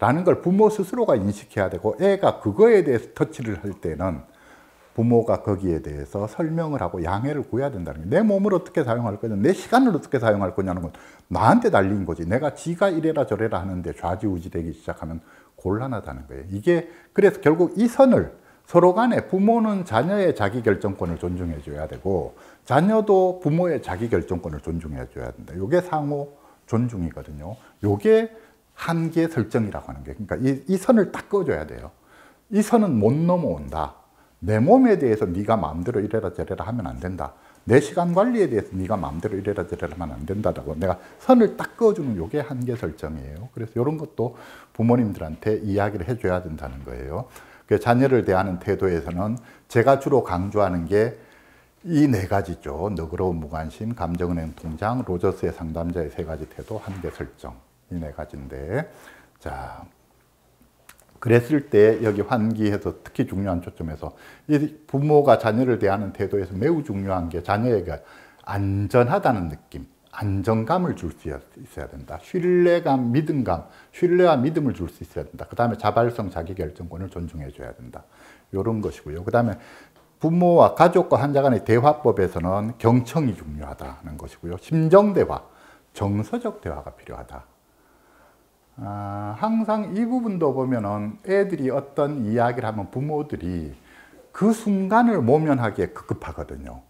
라는 걸 부모 스스로가 인식해야 되고, 애가 그거에 대해서 터치를 할 때는 부모가 거기에 대해서 설명을 하고 양해를 구해야 된다는 거예요. 내 몸을 어떻게 사용할 거냐, 내 시간을 어떻게 사용할 거냐는 건 나한테 달린 거지, 내가 지가 이래라 저래라 하는데 좌지우지 되기 시작하면 곤란하다는 거예요. 이게 그래서 결국 이 선을 서로 간에, 부모는 자녀의 자기결정권을 존중해 줘야 되고 자녀도 부모의 자기결정권을 존중해 줘야 된다. 이게 상호 존중이거든요. 이게 한계 설정이라고 하는 게, 그러니까 이 선을 딱 꺼줘야 돼요. 이 선은 못 넘어온다. 내 몸에 대해서 네가 마음대로 이래라 저래라 하면 안 된다. 내 시간 관리에 대해서 네가 마음대로 이래라 저래라 하면 안 된다라고 내가 선을 딱 꺼주는, 이게 한계 설정이에요. 그래서 이런 것도 부모님들한테 이야기를 해줘야 된다는 거예요. 자녀를 대하는 태도에서는 제가 주로 강조하는 게 이 4가지죠. 너그러운 무관심, 감정은행 통장, 로저스의 상담자의 3가지 태도, 한계 설정, 이 4가지인데, 자, 그랬을 때 여기 환기에서 특히 중요한 초점에서 이 부모가 자녀를 대하는 태도에서 매우 중요한 게 자녀에게 안전하다는 느낌, 안정감을 줄 수 있어야 된다. 신뢰감, 믿음감, 신뢰와 믿음을 줄 수 있어야 된다. 그 다음에 자발성, 자기결정권을 존중해 줘야 된다. 이런 것이고요. 그 다음에 부모와 가족과 환자 간의 대화법에서는 경청이 중요하다는 것이고요. 심정대화, 정서적 대화가 필요하다. 항상 이 부분도 보면은 애들이 어떤 이야기를 하면 부모들이 그 순간을 모면하기에 급급하거든요.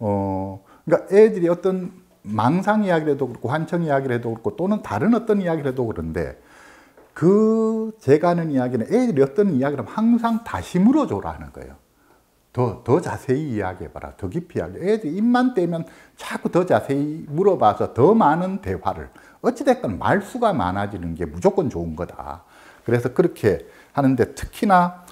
그러니까 애들이 어떤 망상 이야기를 해도 그렇고 환청 이야기를 해도 그렇고 또는 다른 어떤 이야기를 해도 그런데, 그 제가 하는 이야기는 애들이 어떤 이야기를 하면 항상 다시 물어줘라 하는 거예요. 더 자세히 이야기해봐라, 더 깊이 이야기해. 애들이 입만 떼면 자꾸 더 자세히 물어봐서 더 많은 대화를, 어찌됐건 말수가 많아지는 게 무조건 좋은 거다. 그래서 그렇게 하는데, 특히나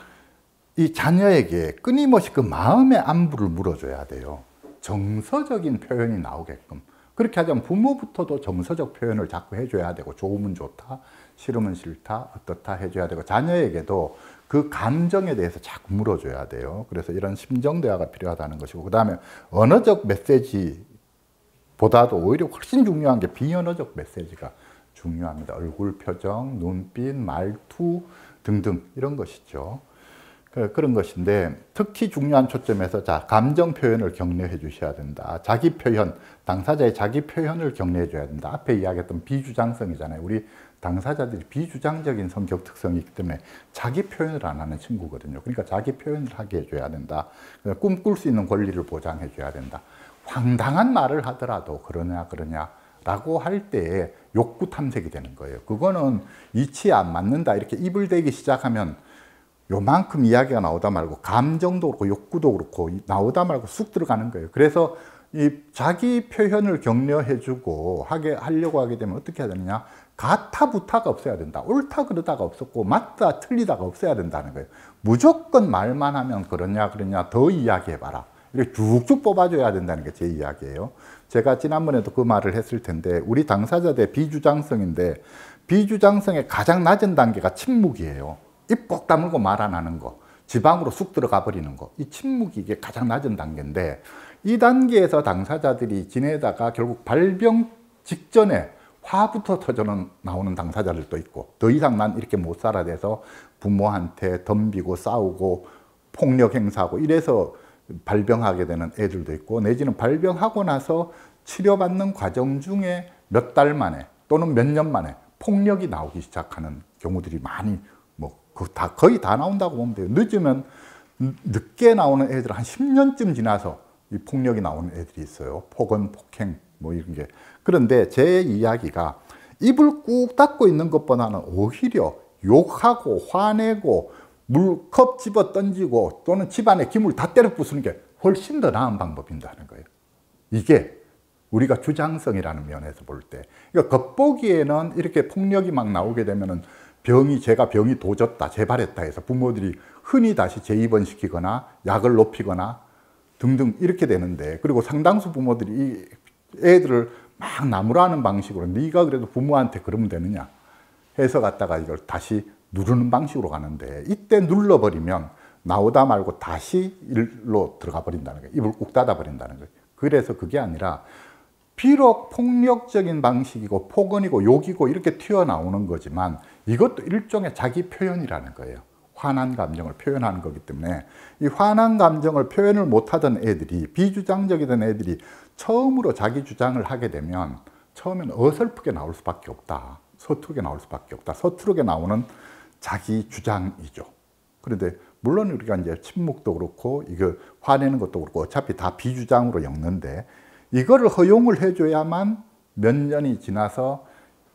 이 자녀에게 끊임없이 그 마음의 안부를 물어줘야 돼요. 정서적인 표현이 나오게끔. 그렇게 하자면 부모부터도 정서적 표현을 자꾸 해줘야 되고, 좋으면 좋다, 싫으면 싫다, 어떻다 해줘야 되고, 자녀에게도 그 감정에 대해서 자꾸 물어줘야 돼요. 그래서 이런 심정 대화가 필요하다는 것이고, 그 다음에 언어적 메시지보다도 오히려 훨씬 중요한 게 비언어적 메시지가 중요합니다. 얼굴 표정, 눈빛, 말투 등등 이런 것이죠. 그런 것인데, 특히 중요한 초점에서 감정 표현을 격려해 주셔야 된다. 자기 표현, 당사자의 자기 표현을 격려해 줘야 된다. 앞에 이야기했던 비주장성이잖아요. 우리 당사자들이 비주장적인 성격 특성이 있기 때문에 자기 표현을 안 하는 친구거든요. 그러니까 자기 표현을 하게 해줘야 된다. 꿈꿀 수 있는 권리를 보장해 줘야 된다. 황당한 말을 하더라도 그러냐라고 할 때에 욕구 탐색이 되는 거예요. 그거는 이치에 안 맞는다. 이렇게 입을 대기 시작하면 요만큼 이야기가 나오다 말고, 감정도 그렇고 욕구도 그렇고 나오다 말고 쑥 들어가는 거예요. 그래서 이 자기 표현을 격려해주고 하려고 하게 되면 어떻게 해야 되느냐, 가타부타가 없어야 된다. 옳다 그러다가 없었고, 맞다 틀리다가 없어야 된다는 거예요. 무조건 말만 하면 그러냐 더 이야기해봐라, 이렇게 쭉쭉 뽑아줘야 된다는 게 제 이야기예요. 제가 지난번에도 그 말을 했을 텐데, 우리 당사자들의 비주장성인데, 비주장성의 가장 낮은 단계가 침묵이에요. 입 꼭 다물고 말 안 하는 거, 지방으로 쑥 들어가 버리는 거, 이 침묵이 이게 가장 낮은 단계인데, 이 단계에서 당사자들이 지내다가 결국 발병 직전에 화부터 터져 나오는 당사자들도 있고, 더 이상 난 이렇게 못 살아 돼서 부모한테 덤비고 싸우고 폭력 행사하고 이래서 발병하게 되는 애들도 있고, 내지는 발병하고 나서 치료받는 과정 중에 몇 달 만에 또는 몇 년 만에 폭력이 나오기 시작하는 경우들이 많이, 거의 다 나온다고 보면 돼요. 늦으면 늦게 나오는 애들 한 10년쯤 지나서 이 폭력이 나오는 애들이 있어요. 폭언, 폭행 뭐 이런 게. 그런데 제 이야기가 입을 꾹 닫고 있는 것보다는 오히려 욕하고 화내고 물컵 집어 던지고 또는 집안에 기물 다 때려 부수는 게 훨씬 더 나은 방법인다는 거예요. 이게 우리가 주장성이라는 면에서 볼 때. 그러니까 겉보기에는 이렇게 폭력이 막 나오게 되면은 제가 병이 도졌다, 재발했다 해서 부모들이 흔히 다시 재입원시키거나 약을 높이거나 등등 이렇게 되는데, 그리고 상당수 부모들이 이 애들을 막 나무라는 방식으로, 네가 그래도 부모한테 그러면 되느냐 해서 갖다가 이걸 다시 누르는 방식으로 가는데, 이때 눌러버리면 나오다 말고 다시 일로 들어가 버린다는 거예요. 입을 꾹 닫아 버린다는 거예요. 그래서 그게 아니라, 비록 폭력적인 방식이고 폭언이고 욕이고 이렇게 튀어나오는 거지만, 이것도 일종의 자기 표현이라는 거예요. 화난 감정을 표현하는 거기 때문에, 이 화난 감정을 표현을 못하던 애들이, 비주장적이던 애들이 처음으로 자기 주장을 하게 되면 처음엔 어설프게 나올 수밖에 없다. 서투르게 나올 수밖에 없다. 서투르게 나오는 자기 주장이죠. 그런데 물론 우리가 이제 침묵도 그렇고 이거 화내는 것도 그렇고 어차피 다 비주장으로 엮는데, 이거를 허용을 해줘야만 몇 년이 지나서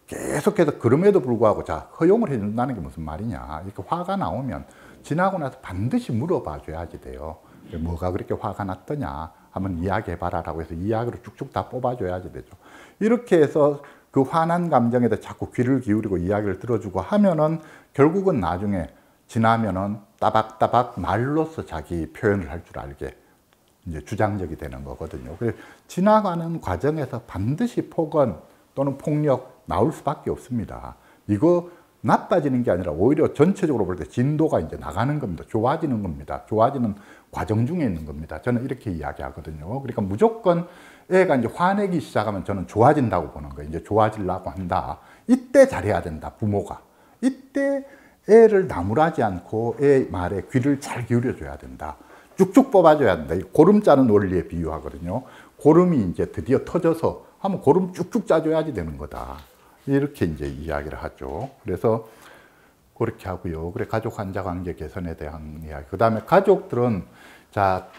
계속해서, 그럼에도 불구하고 허용을 해준다는 게 무슨 말이냐, 이렇게 화가 나오면 지나고 나서 반드시 물어봐 줘야지 돼요. 뭐가 그렇게 화가 났더냐 하면 이야기해봐라 라고 해서 이야기를 쭉쭉 다 뽑아줘야지 되죠. 이렇게 해서 그 화난 감정에다 자꾸 귀를 기울이고 이야기를 들어주고 하면은 결국은 나중에 지나면은 따박따박 말로써 자기 표현을 할 줄 알게 이제 주장적이 되는 거거든요. 그래서 지나가는 과정에서 반드시 폭언 또는 폭력 나올 수밖에 없습니다. 이거 나빠지는 게 아니라 오히려 전체적으로 볼 때 진도가 이제 나가는 겁니다. 좋아지는 겁니다. 좋아지는 과정 중에 있는 겁니다. 저는 이렇게 이야기하거든요. 그러니까 무조건 애가 이제 화내기 시작하면 저는 좋아진다고 보는 거예요. 이제 좋아지려고 한다. 이때 잘해야 된다, 부모가. 이때 애를 나무라지 않고 애 말에 귀를 잘 기울여줘야 된다. 쭉쭉 뽑아줘야 된다. 이 고름 짜는 원리에 비유하거든요. 고름이 이제 드디어 터져서 한번 고름 쭉쭉 짜줘야지 되는 거다. 이렇게 이제 이야기를 하죠. 그래서 그렇게 하고요. 그래, 가족 환자 관계 개선에 대한 이야기. 그 다음에 가족들은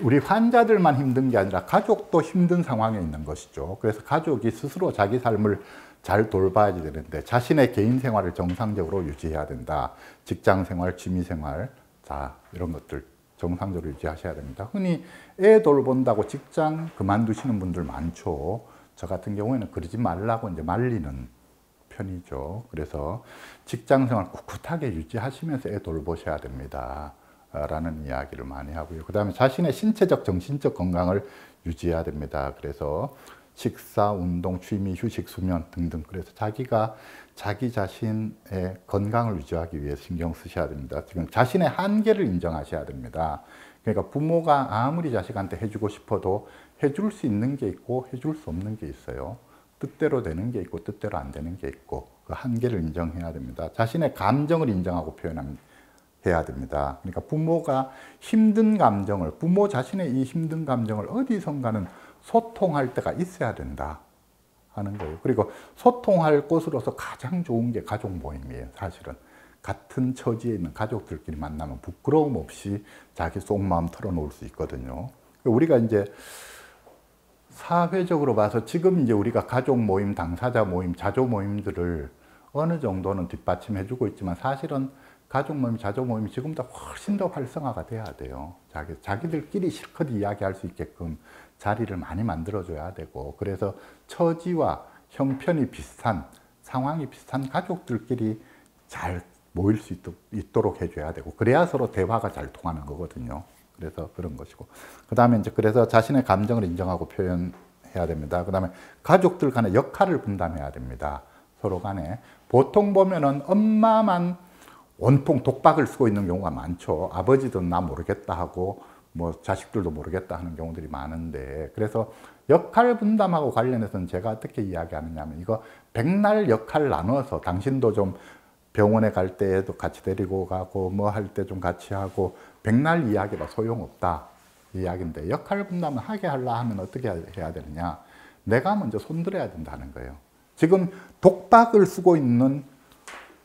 우리 환자들만 힘든 게 아니라 가족도 힘든 상황에 있는 것이죠. 그래서 가족이 스스로 자기 삶을 잘 돌봐야지 되는데, 자신의 개인 생활을 정상적으로 유지해야 된다. 직장 생활, 취미 생활, 이런 것들 정상적으로 유지하셔야 됩니다. 흔히 애 돌본다고 직장 그만두시는 분들 많죠. 저 같은 경우에는 그러지 말라고 이제 말리는 편이죠. 그래서 직장 생활 꿋꿋하게 유지하시면서 애 돌보셔야 됩니다. 라는 이야기를 많이 하고요. 그 다음에 자신의 신체적, 정신적 건강을 유지해야 됩니다. 그래서 식사, 운동, 취미, 휴식, 수면 등등. 그래서 자기가 자기 자신의 건강을 유지하기 위해 신경 쓰셔야 됩니다. 지금 자신의 한계를 인정하셔야 됩니다. 그러니까 부모가 아무리 자식한테 해주고 싶어도 해줄 수 있는 게 있고 해줄 수 없는 게 있어요. 뜻대로 되는 게 있고 뜻대로 안 되는 게 있고, 그 한계를 인정해야 됩니다. 자신의 감정을 인정하고 표현해야 됩니다. 그러니까 부모가 힘든 감정을, 부모 자신의 이 힘든 감정을 어디선가는 소통할 때가 있어야 된다 하는 거예요. 그리고 소통할 곳으로서 가장 좋은 게 가족 모임이에요. 사실은 같은 처지에 있는 가족들끼리 만나면 부끄러움 없이 자기 속마음 털어놓을 수 있거든요. 우리가 이제 사회적으로 봐서 지금 이제 우리가 가족 모임, 당사자 모임, 자조 모임들을 어느 정도는 뒷받침해주고 있지만, 사실은 가족 모임, 자조 모임이 지금보다 훨씬 더 활성화가 돼야 돼요. 자기들끼리 실컷 이야기할 수 있게끔 자리를 많이 만들어줘야 되고, 그래서 처지와 형편이 비슷한, 상황이 비슷한 가족들끼리 잘 모일 수 있도록 해줘야 되고, 그래야 서로 대화가 잘 통하는 거거든요. 그래서 그런 것이고, 그 다음에 이제 그래서 자신의 감정을 인정하고 표현해야 됩니다. 그 다음에 가족들 간의 역할을 분담해야 됩니다. 서로 간에. 보통 보면은 엄마만 온통 독박을 쓰고 있는 경우가 많죠. 아버지도 나 모르겠다 하고 뭐 자식들도 모르겠다 하는 경우들이 많은데, 그래서 역할 분담하고 관련해서는 제가 어떻게 이야기하느냐 하면, 이거 백날 역할 나눠서 당신도 좀 병원에 갈 때에도 같이 데리고 가고 뭐 할 때 좀 같이 하고, 백날 이야기가 소용없다 이야기인데, 역할 분담을 하게 하려 하면 어떻게 해야 되느냐, 내가 먼저 손들어야 된다는 거예요. 지금 독박을 쓰고 있는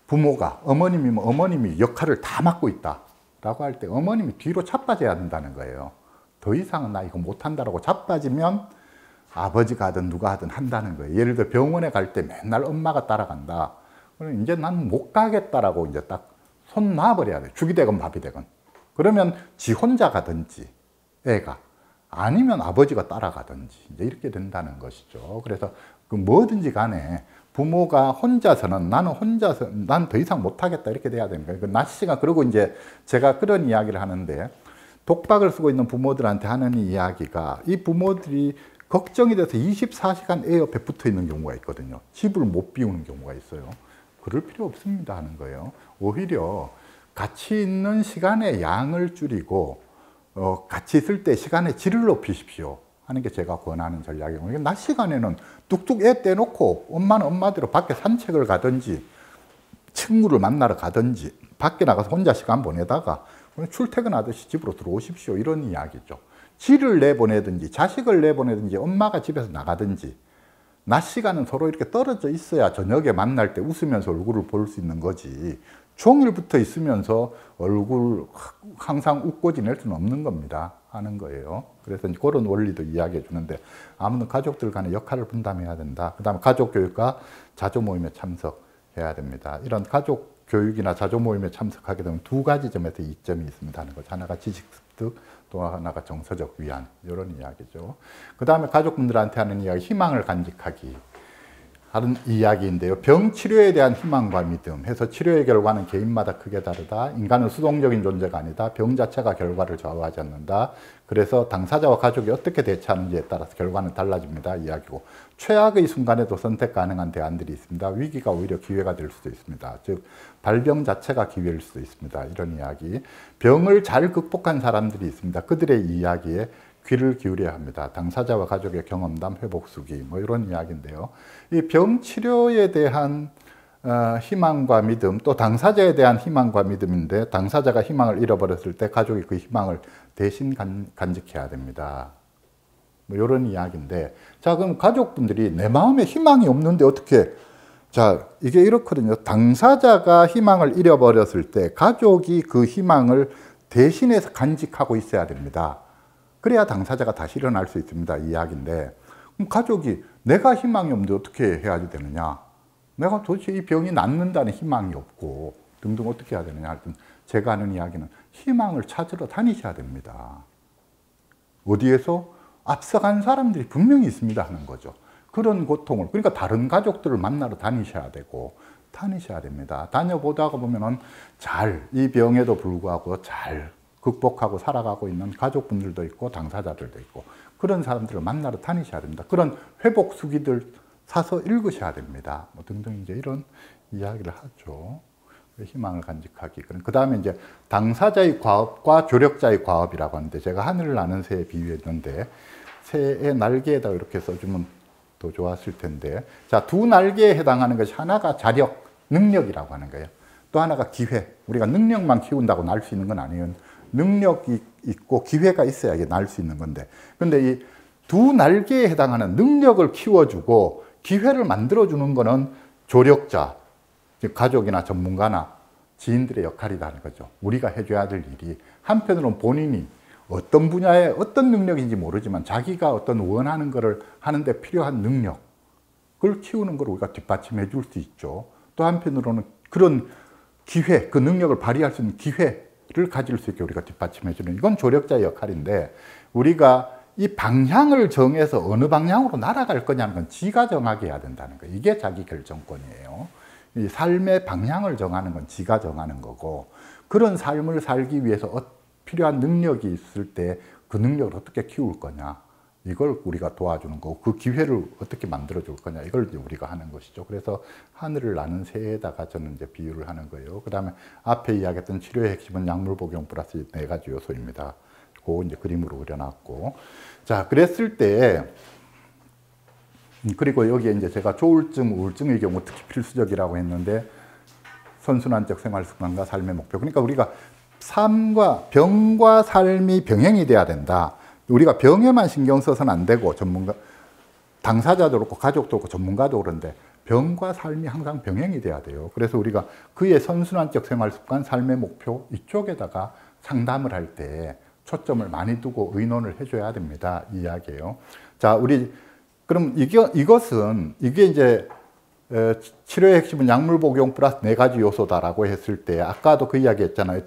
부모가, 어머님이 역할을 다 맡고 있다 라고 할 때 어머님이 뒤로 자빠져야 된다는 거예요. 더 이상은 나 이거 못한다라고 자빠지면 아버지가 하든 누가 하든 한다는 거예요. 예를 들어 병원에 갈 때 맨날 엄마가 따라간다. 그럼 이제 난 못 가겠다라고 이제 딱 손 놔버려야 돼. 죽이 되건 밥이 되건. 그러면 지 혼자 가든지, 애가, 아니면 아버지가 따라가든지, 이제 이렇게 된다는 것이죠. 그래서 그 뭐든지 간에 부모가 혼자서는, 나는 혼자서 난 더 이상 못하겠다 이렇게 돼야 됩니다. 그 나씨가, 그리고 이제 제가 그런 이야기를 하는데, 독박을 쓰고 있는 부모들한테 하는 이야기가, 이 부모들이 걱정이 돼서 24시간 애 옆에 붙어 있는 경우가 있거든요. 집을 못 비우는 경우가 있어요. 그럴 필요 없습니다 하는 거예요. 오히려 같이 있는 시간의 양을 줄이고 같이 있을 때 시간의 질을 높이십시오 하는 게 제가 권하는 전략이고, 낮 시간에는 뚝뚝 애 떼놓고 엄마는 엄마대로 밖에 산책을 가든지 친구를 만나러 가든지 밖에 나가서 혼자 시간 보내다가 출퇴근하듯이 집으로 들어오십시오 이런 이야기죠. 질을 내보내든지, 자식을 내보내든지, 엄마가 집에서 나가든지, 낮 시간은 서로 이렇게 떨어져 있어야 저녁에 만날 때 웃으면서 얼굴을 볼 수 있는 거지, 종일 붙어 있으면서 얼굴 항상 웃고 지낼 수는 없는 겁니다 하는 거예요. 그래서 이제 그런 원리도 이야기해 주는데, 아무튼 가족들 간의 역할을 분담해야 된다. 그 다음에 가족 교육과 자조 모임에 참석해야 됩니다. 이런 가족 교육이나 자조 모임에 참석하게 되면 두 가지 점에서 이점이 있습니다 하는 거죠. 하나가 지식 습득, 또 하나가 정서적 위안, 이런 이야기죠. 그 다음에 가족분들한테 하는 이야기, 희망을 간직하기 하는 이야기인데요. 병 치료에 대한 희망과 믿음 해서, 치료의 결과는 개인마다 크게 다르다. 인간은 수동적인 존재가 아니다. 병 자체가 결과를 좌우하지 않는다. 그래서 당사자와 가족이 어떻게 대처하는지에 따라서 결과는 달라집니다 이야기고, 최악의 순간에도 선택 가능한 대안들이 있습니다. 위기가 오히려 기회가 될 수도 있습니다. 즉 발병 자체가 기회일 수도 있습니다 이런 이야기. 병을 잘 극복한 사람들이 있습니다. 그들의 이야기에 귀를 기울여야 합니다. 당사자와 가족의 경험담, 회복수기, 뭐 이런 이야기인데요. 이 병치료에 대한 희망과 믿음, 또 당사자에 대한 희망과 믿음인데, 당사자가 희망을 잃어버렸을 때 가족이 그 희망을 대신 간직해야 됩니다. 뭐 이런 이야기인데, 자 그럼 가족분들이 내 마음에 희망이 없는데 어떻게, 자 이게 이렇거든요. 당사자가 희망을 잃어버렸을 때 가족이 그 희망을 대신해서 간직하고 있어야 됩니다. 그래야 당사자가 다시 일어날 수 있습니다 이야기인데, 그럼 가족이 내가 희망이 없는데 어떻게 해야지 되느냐, 내가 도대체 이 병이 낫는다는 희망이 없고 등등 어떻게 해야 되느냐 하여튼 제가 하는 이야기는 희망을 찾으러 다니셔야 됩니다. 어디에서? 앞서간 사람들이 분명히 있습니다 하는 거죠. 그런 고통을, 그러니까 다른 가족들을 만나러 다니셔야 되고, 다니셔야 됩니다. 다녀보다가 보면은 잘, 이 병에도 불구하고 잘 극복하고 살아가고 있는 가족분들도 있고 당사자들도 있고 그런 사람들을 만나러 다니셔야 됩니다. 그런 회복 수기들 사서 읽으셔야 됩니다. 뭐 등등 이제 이런 이야기를 하죠. 희망을 간직하기. 그 다음에 이제 당사자의 과업과 조력자의 과업이라고 하는데, 제가 하늘을 나는 새에 비유했는데 새의 날개에다 이렇게 써주면 더 좋았을 텐데, 자, 두 날개에 해당하는 것이 하나가 자력, 능력이라고 하는 거예요. 또 하나가 기회. 우리가 능력만 키운다고 날 수 있는 건 아니에요. 능력이 있고 기회가 있어야 이게 날 수 있는 건데, 근데 이 두 날개에 해당하는 능력을 키워주고 기회를 만들어주는 거는 조력자, 즉 가족이나 전문가나 지인들의 역할이라는 거죠. 우리가 해줘야 될 일이, 한편으로는 본인이 어떤 분야에 어떤 능력인지 모르지만 자기가 어떤 원하는 것을 하는데 필요한 능력, 그걸 키우는 걸 우리가 뒷받침해 줄 수 있죠. 또 한편으로는 그런 기회, 그 능력을 발휘할 수 있는 기회를 가질 수 있게 우리가 뒷받침해 주는, 이건 조력자의 역할인데, 우리가 이 방향을 정해서 어느 방향으로 날아갈 거냐는 건 지가 정하게 해야 된다는 거예요. 이게 자기 결정권이에요. 이 삶의 방향을 정하는 건 지가 정하는 거고, 그런 삶을 살기 위해서 필요한 능력이 있을 때 그 능력을 어떻게 키울 거냐, 이걸 우리가 도와주는 거고, 그 기회를 어떻게 만들어줄 거냐, 이걸 이제 우리가 하는 것이죠. 그래서 하늘을 나는 새에다가 저는 이제 비유를 하는 거예요. 그 다음에 앞에 이야기했던 치료의 핵심은 약물 복용 플러스 4가지 요소입니다. 그 이제 그림으로 그려놨고, 자, 그랬을 때, 그리고 여기에 이제 제가 조울증, 우울증의 경우 특히 필수적이라고 했는데, 선순환적 생활 습관과 삶의 목표. 그러니까 우리가 삶과 병과 삶이 병행이 돼야 된다. 우리가 병에만 신경 써서는 안 되고, 전문가, 당사자도 그렇고 가족도 그렇고 전문가도 그런데 병과 삶이 항상 병행이 돼야 돼요. 그래서 우리가 그의 선순환적 생활 습관, 삶의 목표, 이쪽에다가 상담을 할 때 초점을 많이 두고 의논을 해줘야 됩니다. 이 이야기예요. 자, 우리 그럼 이게 이제 치료의 핵심은 약물 복용 플러스 4가지 요소다라고 했을 때, 아까도 그 이야기 했잖아요.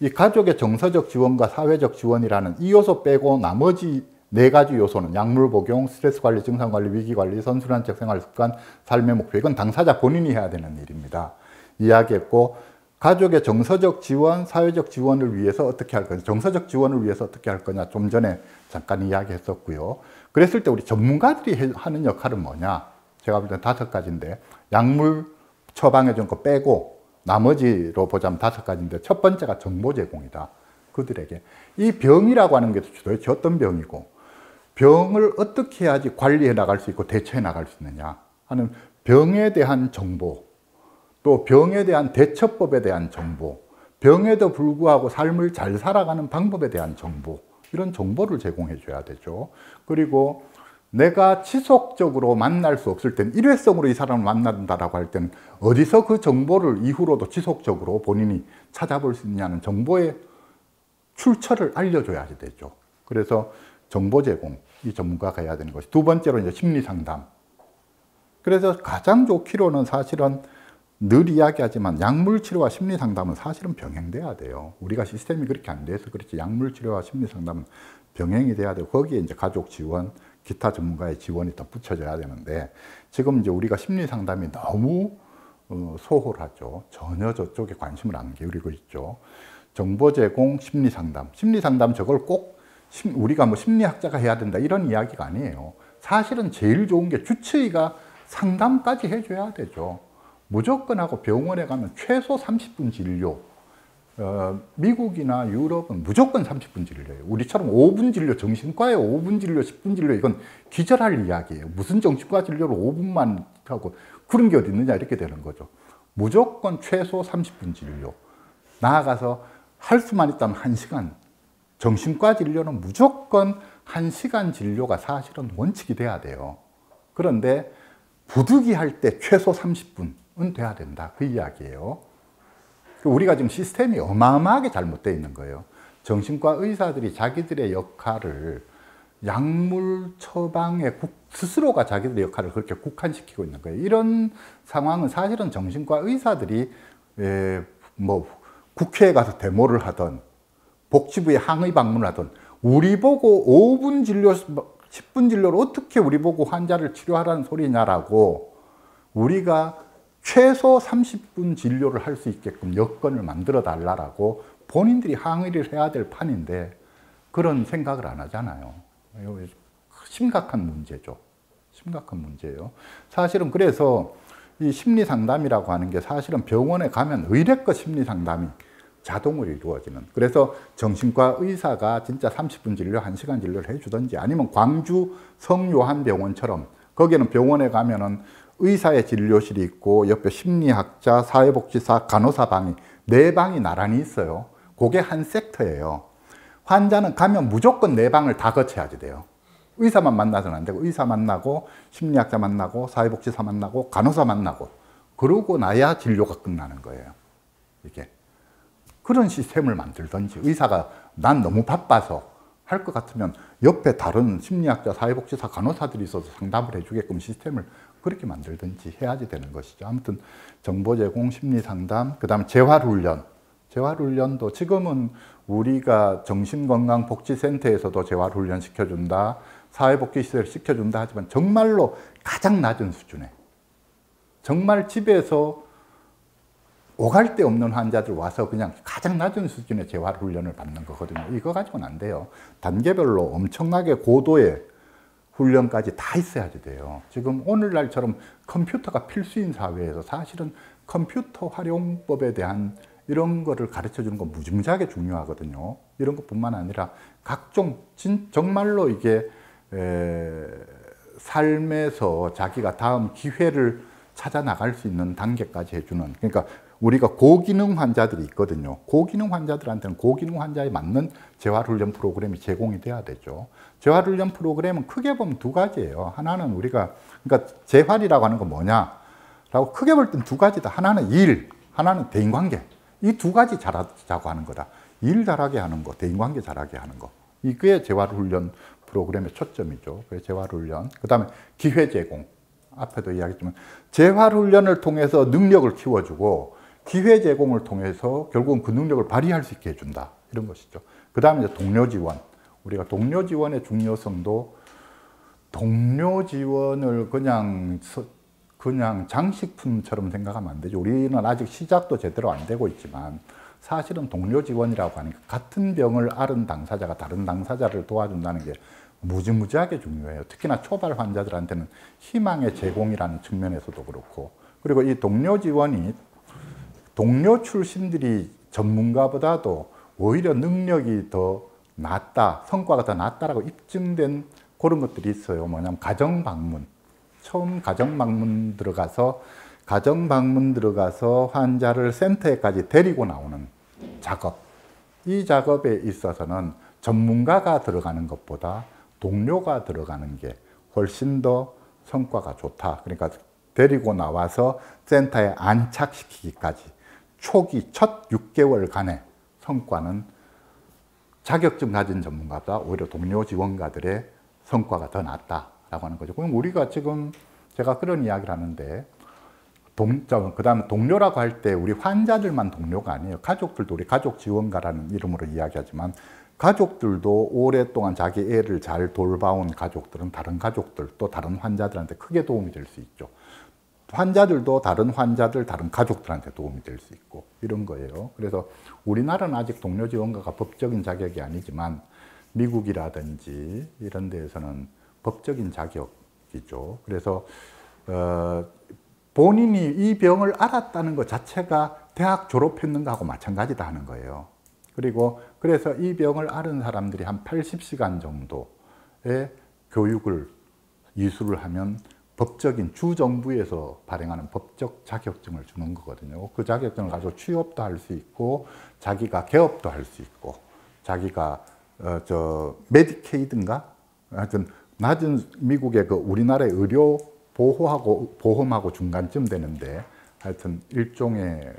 이 가족의 정서적 지원과 사회적 지원이라는 이 요소 빼고 나머지 4가지 요소는 약물 복용, 스트레스 관리, 증상 관리, 위기 관리, 선순환적 생활 습관, 삶의 목표, 이건 당사자 본인이 해야 되는 일입니다. 이야기했고, 가족의 정서적 지원, 사회적 지원을 위해서 어떻게 할 거냐, 정서적 지원을 위해서 어떻게 할 거냐 좀 전에 잠깐 이야기했었고요. 그랬을 때 우리 전문가들이 하는 역할은 뭐냐, 제가 볼 때는 5가지인데 약물 처방해준 거 빼고 나머지로 보자면 5가지인데, 첫 번째가 정보 제공이다. 그들에게 이 병이라고 하는 게 도대체 어떤 병이고, 병을 어떻게 해야지 관리해 나갈 수 있고 대처해 나갈 수 있느냐 하는 병에 대한 정보, 또 병에 대한 대처법에 대한 정보, 병에도 불구하고 삶을 잘 살아가는 방법에 대한 정보, 이런 정보를 제공해 줘야 되죠. 그리고 내가 지속적으로 만날 수 없을 때는, 일회성으로 이 사람을 만난다라고 할 때는 어디서 그 정보를 이후로도 지속적으로 본인이 찾아볼 수 있냐는 정보의 출처를 알려줘야 되죠. 그래서 정보 제공, 이 전문가가 해야 되는 것이. 두 번째로 이제 심리 상담. 그래서 가장 좋기로는 사실은 늘 이야기하지만 약물치료와 심리상담은 사실은 병행돼야 돼요. 우리가 시스템이 그렇게 안 돼서 그렇지, 약물치료와 심리상담은 병행이 돼야 되고, 거기에 이제 가족 지원, 기타 전문가의 지원이 더 붙여져야 되는데, 지금 이제 우리가 심리상담이 너무 소홀하죠. 전혀 저쪽에 관심을 안 기울이고 있죠. 정보 제공, 심리상담. 심리상담, 저걸 꼭 우리가 뭐 심리학자가 해야 된다 이런 이야기가 아니에요. 사실은 제일 좋은 게 주치의가 상담까지 해줘야 되죠. 무조건 하고, 병원에 가면 최소 30분 진료, 미국이나 유럽은 무조건 30분 진료예요. 우리처럼 5분 진료, 정신과에 5분 진료, 10분 진료, 이건 기절할 이야기예요. 무슨 정신과 진료를 5분만 하고, 그런 게 어디 있느냐 이렇게 되는 거죠. 무조건 최소 30분 진료, 나아가서 할 수만 있다면 1시간, 정신과 진료는 무조건 1시간 진료가 사실은 원칙이 돼야 돼요. 그런데 부득이 할 때 최소 30분은 돼야 된다, 그 이야기예요. 우리가 지금 시스템이 어마어마하게 잘못되어 있는 거예요. 정신과 의사들이 자기들의 역할을, 약물 처방에 스스로가 자기들의 역할을 그렇게 국한시키고 있는 거예요. 이런 상황은 사실은 정신과 의사들이 뭐 국회에 가서 데모를 하던, 복지부에 항의 방문을 하던, 우리 보고 5분 진료, 10분 진료를 어떻게 우리 보고 환자를 치료하라는 소리냐라고, 우리가 최소 30분 진료를 할 수 있게끔 여건을 만들어 달라라고 본인들이 항의를 해야 될 판인데 그런 생각을 안 하잖아요. 심각한 문제죠. 심각한 문제예요. 사실은 그래서 이 심리상담이라고 하는 게 사실은 병원에 가면 의례껏 심리상담이 자동으로 이루어지는, 그래서 정신과 의사가 진짜 30분 진료, 1시간 진료를 해주든지, 아니면 광주 성요한병원처럼 거기는 병원에 가면은 의사의 진료실이 있고 옆에 심리학자, 사회복지사, 간호사 방이 4방이 나란히 있어요. 그게 한 섹터예요. 환자는 가면 무조건 4방을 다 거쳐야지 돼요. 의사만 만나서는 안 되고, 의사 만나고 심리학자 만나고 사회복지사 만나고 간호사 만나고, 그러고 나야 진료가 끝나는 거예요. 이게 그런 시스템을 만들든지, 의사가 난 너무 바빠서 할 것 같으면 옆에 다른 심리학자, 사회복지사, 간호사들이 있어서 상담을 해주게끔 시스템을 그렇게 만들든지 해야지 되는 것이죠. 아무튼 정보 제공, 심리상담, 그 다음에 재활훈련. 재활훈련도 지금은 우리가 정신건강복지센터에서도 재활훈련 시켜준다, 사회복지시설 시켜준다 하지만 정말로 가장 낮은 수준에, 정말 집에서 오갈 데 없는 환자들 와서 그냥 가장 낮은 수준의 재활훈련을 받는 거거든요. 이거 가지고는 안 돼요. 단계별로 엄청나게 고도의 훈련까지 다 있어야지 돼요. 지금 오늘날처럼 컴퓨터가 필수인 사회에서 사실은 컴퓨터 활용법에 대한 이런 거를 가르쳐주는 건 무지무지하게 중요하거든요. 이런 것뿐만 아니라 각종 정말로 이게 삶에서 자기가 다음 기회를 찾아 나갈 수 있는 단계까지 해주는, 그러니까 우리가 고기능 환자들이 있거든요. 고기능 환자들한테는 고기능 환자에 맞는 재활훈련 프로그램이 제공이 돼야 되죠. 재활훈련 프로그램은 크게 보면 2가지예요. 하나는 우리가, 그러니까 재활이라고 하는 건 뭐냐라고 크게 볼 땐 2가지다. 하나는 일, 하나는 대인관계. 이 2가지 잘하자고 하는 거다. 일 잘하게 하는 거, 대인관계 잘하게 하는 거. 이게 재활훈련 프로그램의 초점이죠. 그래서 재활훈련, 그 다음에 기회 제공. 앞에도 이야기했지만 재활훈련을 통해서 능력을 키워주고, 기회 제공을 통해서 결국은 그 능력을 발휘할 수 있게 해준다, 이런 것이죠. 그 다음에 이제 동료 지원. 우리가 동료 지원의 중요성도, 동료 지원을 그냥 장식품처럼 생각하면 안 되죠. 우리는 아직 시작도 제대로 안 되고 있지만 사실은 동료 지원이라고 하니까 같은 병을 앓은 당사자가 다른 당사자를 도와준다는 게 무지무지하게 중요해요. 특히나 초발 환자들한테는 희망의 제공이라는 측면에서도 그렇고, 그리고 이 동료 지원이 동료 출신들이 전문가보다도 오히려 능력이 더 낫다, 성과가 더 낫다라고 입증된 그런 것들이 있어요. 뭐냐면 가정방문. 처음 가정방문 들어가서 환자를 센터에까지 데리고 나오는 작업. 이 작업에 있어서는 전문가가 들어가는 것보다 동료가 들어가는 게 훨씬 더 성과가 좋다. 그러니까 데리고 나와서 센터에 안착시키기까지 초기 첫 6개월간의 성과는 자격증 가진 전문가보다 오히려 동료 지원가들의 성과가 더 낫다라고 하는 거죠. 그럼 우리가 지금 제가 그런 이야기를 하는데, 그 다음에 동료라고 할 때 우리 환자들만 동료가 아니에요. 가족들도, 우리 가족 지원가라는 이름으로 이야기하지만 가족들도 오랫동안 자기 애를 잘 돌봐온 가족들은 다른 가족들, 또 다른 환자들한테 크게 도움이 될 수 있죠. 환자들도 다른 환자들, 다른 가족들한테 도움이 될 수 있고, 이런 거예요. 그래서 우리나라는 아직 동료 지원가가 법적인 자격이 아니지만 미국이라든지 이런 데에서는 법적인 자격이죠. 그래서 본인이 이 병을 알았다는 것 자체가 대학 졸업했는가 하고 마찬가지다 하는 거예요. 그리고 그래서 이 병을 앓은 사람들이 한 80시간 정도의 교육을 이수를 하면 법적인, 주정부에서 발행하는 법적 자격증을 주는 거거든요. 그 자격증을 가지고 취업도 할 수 있고, 자기가 개업도 할 수 있고, 자기가 메디케이드인가? 하여튼 낮은 미국의 그 우리나라의 의료 보호하고 보험하고 중간쯤 되는데, 하여튼 일종의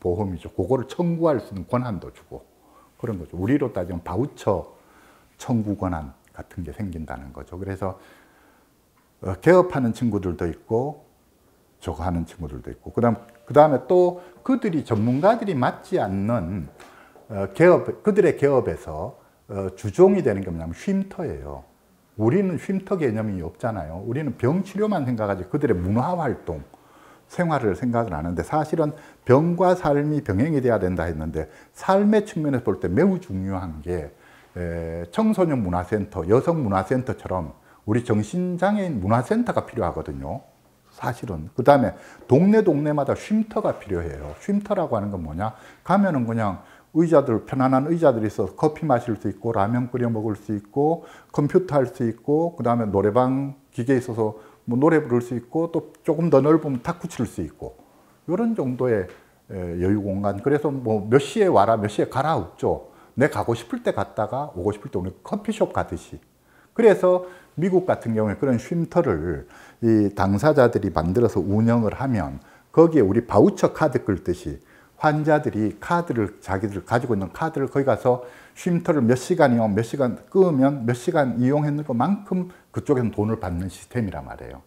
보험이죠. 그거를 청구할 수 있는 권한도 주고 그런 거죠. 우리로 따지면 바우처 청구 권한 같은 게 생긴다는 거죠. 그래서 개업하는 친구들도 있고 저거 하는 친구들도 있고, 그 다음에 또 그들이 전문가들이 맞지 않는 개업, 그들의 개업에서 주종이 되는 게 뭐냐면 쉼터예요. 우리는 쉼터 개념이 없잖아요. 우리는 병 치료만 생각하지 그들의 문화 활동, 생활을 생각을 하는데, 사실은 병과 삶이 병행이 돼야 된다 했는데, 삶의 측면에서 볼 때 매우 중요한 게 청소년 문화센터, 여성 문화센터처럼 우리 정신장애인 문화센터가 필요하거든요. 사실은. 그 다음에 동네마다 쉼터가 필요해요. 쉼터라고 하는 건 뭐냐? 가면은 그냥 의자들, 편안한 의자들이 있어서 커피 마실 수 있고, 라면 끓여 먹을 수 있고, 컴퓨터 할 수 있고, 그 다음에 노래방 기계에 있어서 뭐 노래 부를 수 있고, 또 조금 더 넓으면 탁구 칠 수 있고, 이런 정도의 여유 공간. 그래서 뭐 몇 시에 와라, 몇 시에 가라 없죠. 내 가고 싶을 때 갔다가 오고 싶을 때 오는 커피숍 가듯이. 그래서 미국 같은 경우에 그런 쉼터를 이 당사자들이 만들어서 운영을 하면, 거기에 우리 바우처 카드 긁듯이 환자들이 카드를, 자기들 가지고 있는 카드를 거기 가서 쉼터를 몇 시간 끄면 몇 시간 이용했는 것만큼 그쪽에서 돈을 받는 시스템이란 말이에요.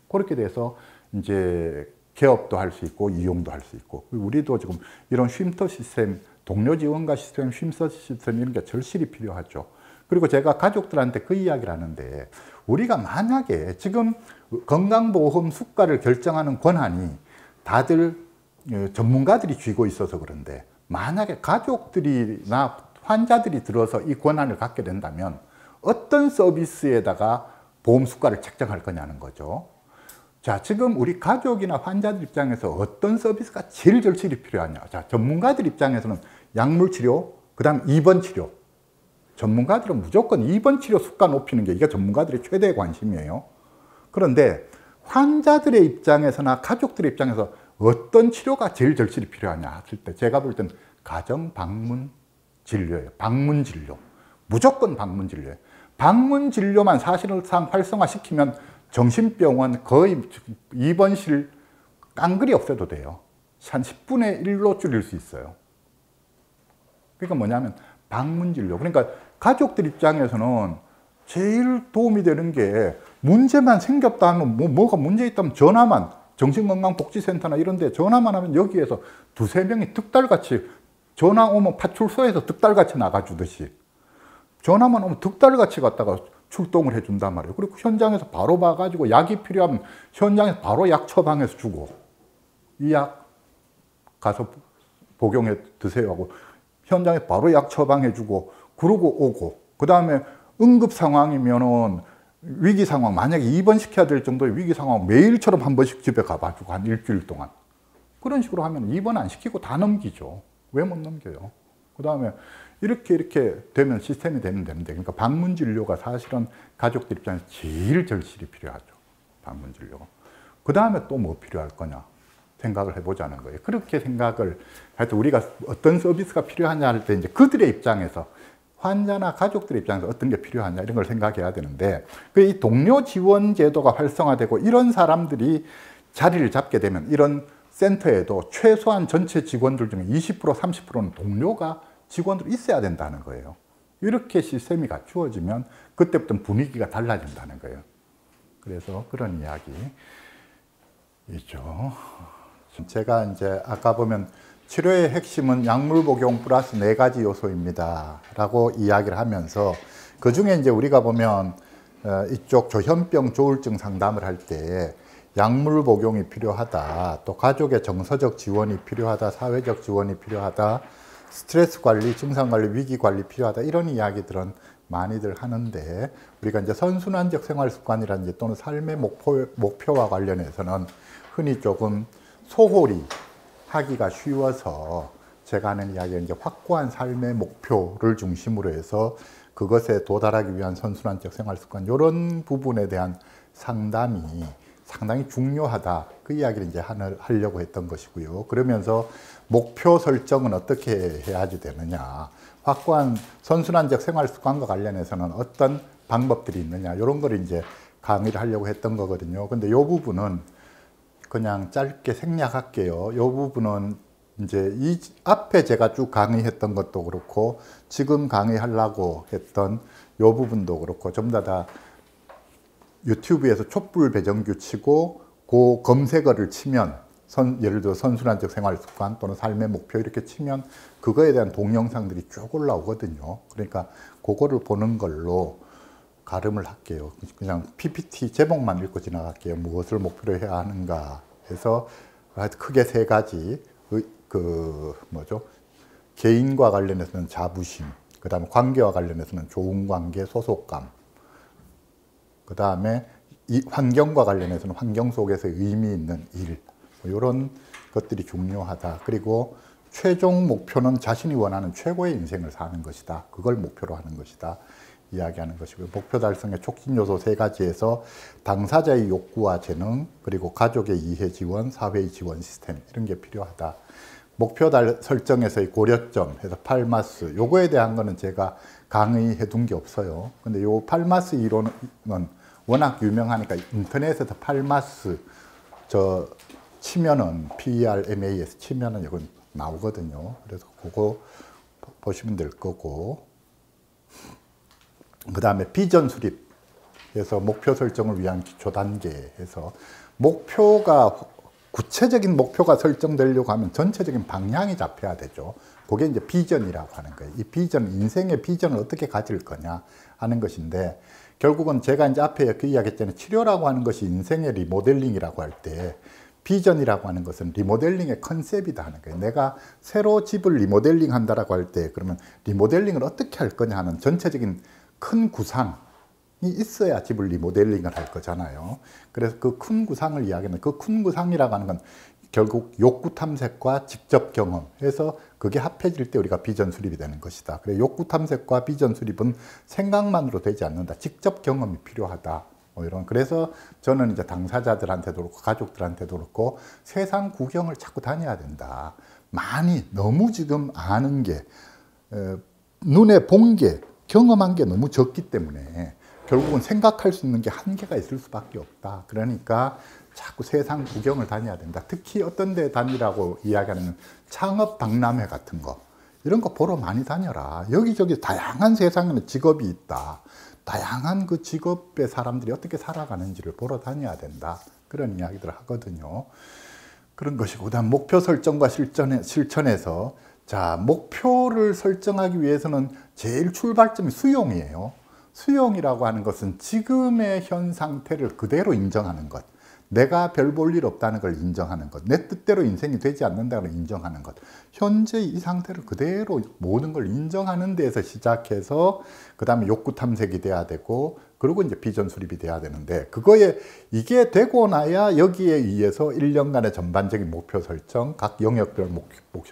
그렇게 돼서 이제 개업도 할 수 있고 이용도 할 수 있고, 우리도 지금 이런 쉼터 시스템, 동료 지원과 시스템, 쉼터 시스템 이런 게 절실히 필요하죠. 그리고 제가 가족들한테 그 이야기를 하는데, 우리가 만약에 지금 건강보험 수가를 결정하는 권한이 다들 전문가들이 쥐고 있어서 그런데, 만약에 가족들이나 환자들이 들어서 이 권한을 갖게 된다면 어떤 서비스에다가 보험 수가를 책정할 거냐는 거죠. 자, 지금 우리 가족이나 환자들 입장에서 어떤 서비스가 제일 절실히 필요하냐. 자, 전문가들 입장에서는 약물 치료, 그 다음 입원 치료. 전문가들은 무조건 입원 치료 수가 높이는 게 이게 전문가들의 최대의 관심이에요. 그런데 환자들의 입장에서나 가족들의 입장에서 어떤 치료가 제일 절실히 필요하냐 했을 때, 제가 볼 땐 가정 방문 진료예요. 방문 진료. 무조건 방문 진료예요. 방문 진료만 사실상 활성화시키면 정신병원 거의 입원실 깡그리 없애도 돼요. 한 10분의 1로 줄일 수 있어요. 그러니까 뭐냐면 방문 진료. 그러니까 가족들 입장에서는 제일 도움이 되는 게, 문제만 생겼다 하면 뭐가 문제 있다면 전화만, 정신건강복지센터나 이런 데 전화만 하면 여기에서 두세 명이 득달같이, 전화 오면 파출소에서 득달같이 나가주듯이, 전화만 오면 득달같이 갔다가 출동을 해준단 말이에요. 그리고 현장에서 바로 봐가지고 약이 필요하면 현장에서 바로 약 처방해서 주고, 이 약 가서 복용해 드세요 하고 현장에 바로 약 처방해주고, 그러고 오고, 그 다음에 응급 상황이면은 위기 상황, 만약에 입원시켜야 될 정도의 위기 상황 매일처럼 한 번씩 집에 가봐주고 한 일주일 동안. 그런 식으로 하면 입원 안 시키고 다 넘기죠. 왜 못 넘겨요? 그 다음에 이렇게 되면 시스템이 되면 되는데, 그러니까 방문 진료가 사실은 가족들 입장에서 제일 절실히 필요하죠. 방문 진료가. 그 다음에 또 뭐 필요할 거냐? 생각을 해보자는 거예요. 그렇게 생각을, 하여튼 우리가 어떤 서비스가 필요하냐 할 때, 이제 그들의 입장에서, 환자나 가족들의 입장에서 어떤 게 필요하냐 이런 걸 생각해야 되는데, 이 동료 지원 제도가 활성화되고 이런 사람들이 자리를 잡게 되면, 이런 센터에도 최소한 전체 직원들 중에 20%, 30%는 동료가 직원으로 있어야 된다는 거예요. 이렇게 시스템이 갖추어지면 그때부터 분위기가 달라진다는 거예요. 그래서 그런 이야기 있죠. 제가 이제 아까 보면 치료의 핵심은 약물 복용 플러스 4가지 요소입니다 라고 이야기를 하면서, 그 중에 이제 우리가 보면 이쪽 조현병, 조울증 상담을 할 때 약물 복용이 필요하다, 또 가족의 정서적 지원이 필요하다, 사회적 지원이 필요하다, 스트레스 관리, 증상 관리, 위기 관리 필요하다, 이런 이야기들은 많이들 하는데, 우리가 이제 선순환적 생활 습관이라든지 또는 삶의 목표와 관련해서는 흔히 조금 소홀히 하기가 쉬워서, 제가 하는 이야기는 이제 확고한 삶의 목표를 중심으로 해서 그것에 도달하기 위한 선순환적 생활습관, 이런 부분에 대한 상담이 상당히 중요하다, 그 이야기를 이제 하려고 했던 것이고요. 그러면서 목표 설정은 어떻게 해야지 되느냐, 확고한 선순환적 생활습관과 관련해서는 어떤 방법들이 있느냐, 이런 걸 이제 강의를 하려고 했던 거거든요. 근데 이 부분은 그냥 짧게 생략할게요. 이 부분은 이제 이 앞에 제가 쭉 강의했던 것도 그렇고, 지금 강의하려고 했던 이 부분도 그렇고, 전부 다 유튜브에서 촛불 배정규 치고 그 검색어를 치면, 예를 들어 선순환적 생활 습관 또는 삶의 목표 이렇게 치면 그거에 대한 동영상들이 쭉 올라오거든요. 그러니까 그거를 보는 걸로 가름을 할게요. 그냥 PPT 제목만 읽고 지나갈게요. 무엇을 목표로 해야 하는가 그래서 크게 세 가지 개인과 관련해서는 자부심, 그 다음에 관계와 관련해서는 좋은 관계, 소속감, 그 다음에 이 환경과 관련해서는 환경 속에서 의미 있는 일, 이런 것들이 중요하다. 그리고 최종 목표는 자신이 원하는 최고의 인생을 사는 것이다. 그걸 목표로 하는 것이다. 이야기하는 것이고요. 목표 달성의 촉진 요소 세 가지에서 당사자의 욕구와 재능, 그리고 가족의 이해 지원, 사회의 지원 시스템, 이런 게 필요하다. 목표 설정에서의 고려점, 해서 팔마스, 요거에 대한 거는 제가 강의해 둔 게 없어요. 근데 요 팔마스 이론은 워낙 유명하니까 인터넷에서 팔마스 치면은 PERMAS 치면은 이건 나오거든요. 그래서 그거 보시면 될 거고, 그 다음에 비전 수립, 그래서 목표 설정을 위한 기초 단계에서 목표가, 구체적인 목표가 설정되려고 하면 전체적인 방향이 잡혀야 되죠. 그게 이제 비전이라고 하는 거예요. 이 비전, 인생의 비전을 어떻게 가질 거냐 하는 것인데, 결국은 제가 이제 앞에 그 이야기 했잖아요. 치료라고 하는 것이 인생의 리모델링이라고 할 때, 비전이라고 하는 것은 리모델링의 컨셉이다 하는 거예요. 내가 새로 집을 리모델링 한다라고 할 때, 그러면 리모델링을 어떻게 할 거냐 하는 전체적인 큰 구상이 있어야 집을 리모델링을 할 거잖아요. 그래서 그 큰 구상을 이야기하는, 그 큰 구상이라고 하는 건 결국 욕구 탐색과 직접 경험해서 그게 합해질 때 우리가 비전 수립이 되는 것이다. 그래서 욕구 탐색과 비전 수립은 생각만으로 되지 않는다. 직접 경험이 필요하다. 이런. 그래서 저는 이제 당사자들한테도 그렇고 가족들한테도 그렇고 세상 구경을 자꾸 다녀야 된다. 많이 너무 지금 아는 게, 눈에 본 게, 경험한 게 너무 적기 때문에 결국은 생각할 수 있는 게 한계가 있을 수밖에 없다. 그러니까 자꾸 세상 구경을 다녀야 된다. 특히 어떤 데 다니라고 이야기하는 창업 박람회 같은 거, 이런 거 보러 많이 다녀라. 여기저기 다양한 세상에는 직업이 있다. 다양한 그 직업의 사람들이 어떻게 살아가는지를 보러 다녀야 된다. 그런 이야기들을 하거든요. 그런 것이고, 그다음 목표 설정과 실천에서, 자, 목표를 설정하기 위해서는 제일 출발점이 수용이에요. 수용이라고 하는 것은 지금의 현 상태를 그대로 인정하는 것, 내가 별 볼 일 없다는 걸 인정하는 것, 내 뜻대로 인생이 되지 않는다는 걸 인정하는 것, 현재 이 상태를 그대로 모든 걸 인정하는 데에서 시작해서 그 다음에 욕구 탐색이 돼야 되고, 그리고 이제 비전 수립이 돼야 되는데, 그거에 이게 되고 나야 여기에 의해서 1년간의 전반적인 목표 설정, 각 영역별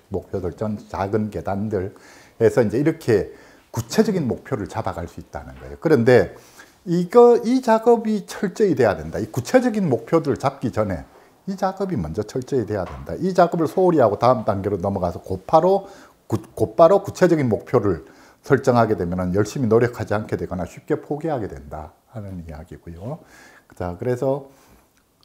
목표 설정, 작은 계단들에서 이제 이렇게 구체적인 목표를 잡아갈 수 있다는 거예요. 그런데 이 작업이 철저히 돼야 된다. 이 구체적인 목표들을 잡기 전에 이 작업이 먼저 철저히 돼야 된다. 이 작업을 소홀히 하고 다음 단계로 넘어가서 곧바로 구체적인 목표를 설정하게 되면 열심히 노력하지 않게 되거나 쉽게 포기하게 된다 하는 이야기고요. 자, 그래서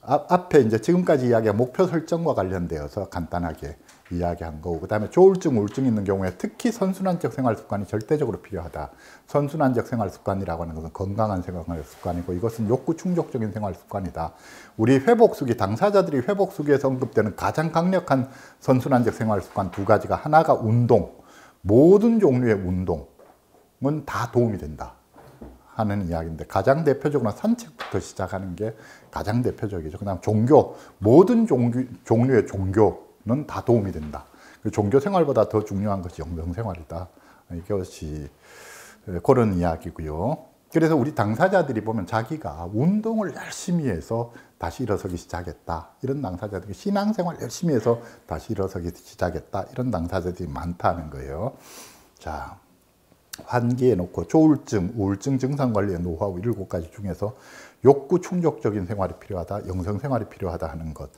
앞에 이제 지금까지 이야기한 목표 설정과 관련되어서 간단하게 이야기한 거고, 그 다음에 조울증, 우울증 있는 경우에 특히 선순환적 생활습관이 절대적으로 필요하다. 선순환적 생활습관이라고 하는 것은 건강한 생활습관이고, 이것은 욕구 충족적인 생활습관이다. 우리 회복수기, 당사자들이 회복수기에서 언급되는 가장 강력한 선순환적 생활습관 두 가지가, 하나가 운동, 모든 종류의 운동은 다 도움이 된다 하는 이야기인데, 가장 대표적으로 산책부터 시작하는 게 가장 대표적이죠. 그 다음 종교, 모든 종류의 종교 는 다 도움이 된다. 종교 생활보다 더 중요한 것이 영성 생활이다. 이것이 그런 이야기고요. 그래서 우리 당사자들이 보면 자기가 운동을 열심히 해서 다시 일어서기 시작했다, 이런 당사자들이, 신앙생활 열심히 해서 다시 일어서기 시작했다, 이런 당사자들이 많다는 거예요. 자, 환기해 놓고 조울증, 우울증 증상 관리의 노하우 7가지 중에서 욕구 충족적인 생활이 필요하다, 영성 생활이 필요하다 하는 것,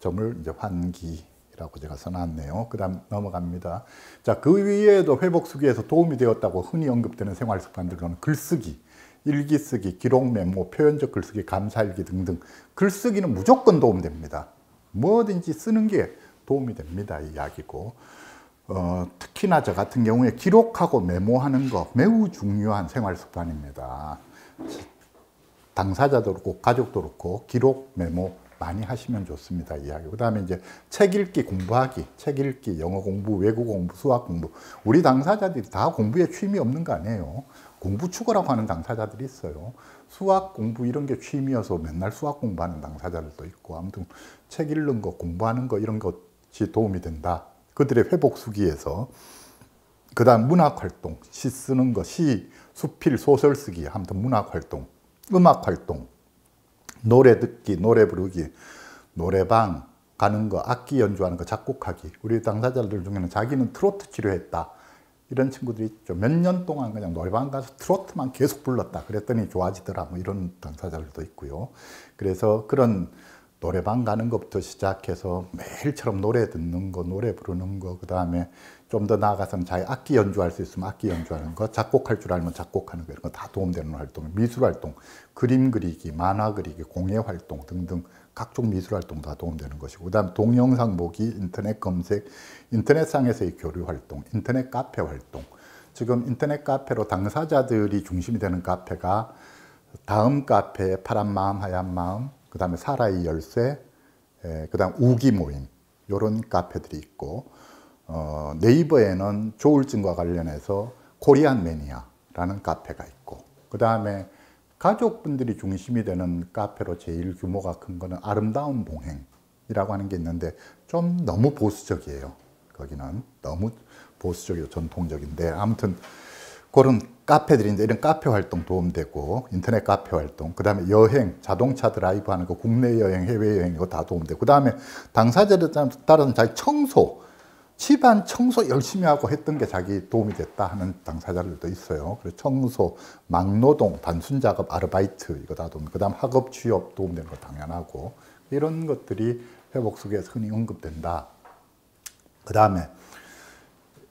점을 이제 환기 라고 제가 써놨네요. 그 다음 넘어갑니다. 자, 그 위에도 회복수기에서 도움이 되었다고 흔히 언급되는 생활습관들은 글쓰기, 일기쓰기, 기록메모, 표현적 글쓰기, 감사일기 등등. 글쓰기는 무조건 도움됩니다. 뭐든지 쓰는 게 도움이 됩니다. 이 이야기고, 특히나 저 같은 경우에 기록하고 메모하는 거 매우 중요한 생활습관입니다. 당사자도 그렇고 가족도 그렇고 기록, 메모 많이 하시면 좋습니다. 이야기. 그 다음에 이제 책 읽기, 공부하기, 책 읽기, 영어 공부, 외국 공부, 수학 공부. 우리 당사자들이 다 공부에 취미 없는 거 아니에요. 공부 추구라고 하는 당사자들이 있어요. 수학 공부 이런 게 취미여서 맨날 수학 공부하는 당사자들도 있고, 아무튼 책 읽는 거, 공부하는 거 이런 것이 도움이 된다. 그들의 회복 수기에서. 그 다음 문학활동, 시 쓰는 거, 시, 수필, 소설 쓰기, 아무튼 문학활동, 음악활동, 노래 듣기, 노래 부르기, 노래방 가는 거, 악기 연주하는 거, 작곡하기. 우리 당사자들 중에는 자기는 트로트 치료했다, 이런 친구들이 있죠. 몇 년 동안 그냥 노래방 가서 트로트만 계속 불렀다, 그랬더니 좋아지더라, 뭐 이런 당사자들도 있고요. 그래서 그런 노래방 가는 것부터 시작해서 매일처럼 노래 듣는 거, 노래 부르는 거, 그 다음에 좀 더 나아가서는 자기 악기 연주할 수 있으면 악기 연주하는 거, 작곡할 줄 알면 작곡하는 거, 이런 거 다 도움되는 활동, 미술활동, 그림 그리기, 만화 그리기, 공예활동 등등 각종 미술활동 다 도움되는 것이고, 그 다음 동영상 보기, 인터넷 검색, 인터넷상에서의 교류활동, 인터넷 카페 활동. 지금 인터넷 카페로 당사자들이 중심이 되는 카페가 다음 카페, 파란 마음, 하얀 마음, 그 다음에 사라의 열쇠, 그 다음 우기 모임, 이런 카페들이 있고, 네이버에는 조울증과 관련해서 코리안 매니아라는 카페가 있고, 그 다음에 가족분들이 중심이 되는 카페로 제일 규모가 큰 거는 아름다운 봉행이라고 하는 게 있는데, 좀 너무 보수적이에요. 거기는 너무 보수적이고 전통적인데, 아무튼 그런 카페들인데, 이런 카페 활동 도움되고, 인터넷 카페 활동, 그 다음에 여행, 자동차 드라이브 하는 거, 국내 여행, 해외 여행, 이거 다 도움되고, 그 다음에 당사자들 따라서 자기 청소, 집안 청소 열심히 하고 했던 게 자기 도움이 됐다 하는 당사자들도 있어요. 그래서 청소, 막노동, 단순 작업, 아르바이트, 이거 다 도움, 그 다음 학업, 취업 도움되는 거 당연하고, 이런 것들이 회복 속에서 흔히 언급된다. 그 다음에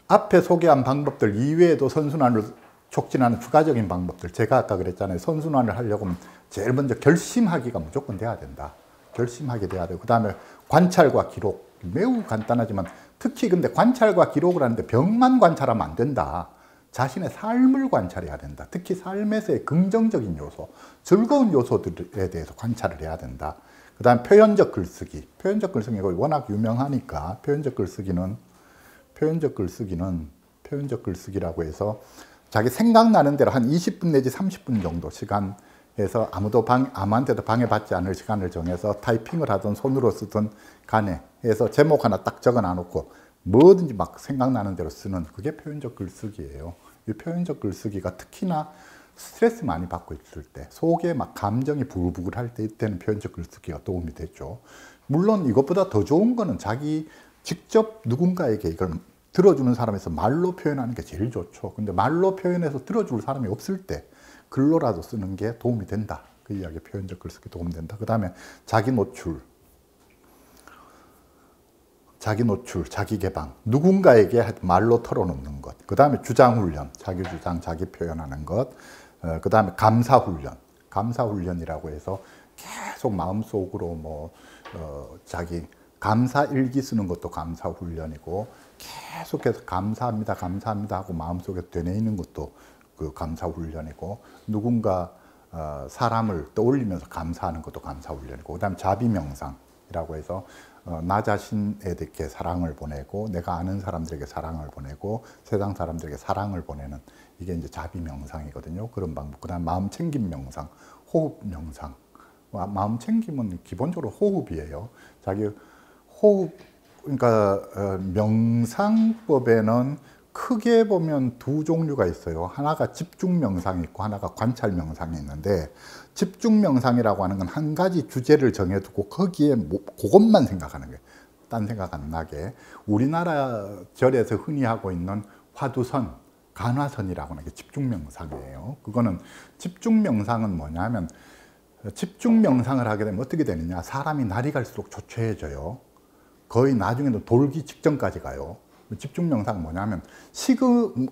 앞에 소개한 방법들 이외에도 선순환을 촉진하는 추가적인 방법들, 제가 아까 그랬잖아요. 선순환을 하려고 하면 제일 먼저 결심하기가 무조건 돼야 된다. 결심하게 돼야 되고, 그 다음에 관찰과 기록, 매우 간단하지만 특히 근데 관찰과 기록을 하는데 병만 관찰하면 안 된다. 자신의 삶을 관찰해야 된다. 특히 삶에서의 긍정적인 요소, 즐거운 요소들에 대해서 관찰을 해야 된다. 그 다음 표현적 글쓰기. 표현적 글쓰기가 워낙 유명하니까, 표현적 글쓰기라고 해서 자기 생각나는 대로 한 20분 내지 30분 정도 시간에서 아무한테도 방해받지 않을 시간을 정해서 타이핑을 하든 손으로 쓰든 간에 해서 제목 하나 딱 적어놔놓고 뭐든지 막 생각나는 대로 쓰는, 그게 표현적 글쓰기예요. 이 표현적 글쓰기가 특히나 스트레스 많이 받고 있을 때, 속에 막 감정이 부글부글 할 때, 이때는 표현적 글쓰기가 도움이 되죠. 물론 이것보다 더 좋은 거는 자기 직접 누군가에게 이걸 들어주는 사람에서 말로 표현하는 게 제일 좋죠. 근데 말로 표현해서 들어줄 사람이 없을 때 글로라도 쓰는 게 도움이 된다. 그 이야기, 표현적 글쓰기 도움이 된다. 그 다음에 자기 노출, 자기 개방, 누군가에게 말로 털어놓는 것. 그 다음에 주장 훈련, 자기 주장, 자기 표현하는 것. 그 다음에 감사 훈련, 감사 훈련이라고 해서 계속 마음속으로 자기 감사 일기 쓰는 것도 감사 훈련이고, 계속해서 감사합니다, 감사합니다 하고 마음속에 되뇌이는 것도 그 감사 훈련이고, 누군가 사람을 떠올리면서 감사하는 것도 감사 훈련이고, 그 다음 자비명상이라고 해서 나 자신에게 사랑을 보내고, 내가 아는 사람들에게 사랑을 보내고, 세상 사람들에게 사랑을 보내는, 이게 이제 자비명상이거든요. 그런 방법. 그 다음 마음 챙김 명상, 호흡 명상. 마음 챙김은 기본적으로 호흡이에요. 자기 호흡, 그러니까 명상법에는 크게 보면 두 종류가 있어요. 하나가 집중 명상이 있고, 하나가 관찰 명상이 있는데, 집중 명상이라고 하는 건 한 가지 주제를 정해두고 거기에 그것만 생각하는 거예요. 딴 생각 안 나게. 우리나라 절에서 흔히 하고 있는 화두선, 간화선이라고 하는 게 집중 명상이에요. 그거는 집중 명상은 뭐냐면, 집중 명상을 하게 되면 어떻게 되느냐, 사람이 날이 갈수록 초췌해져요. 거의 나중에도 돌기 직전까지 가요. 집중 명상은 뭐냐면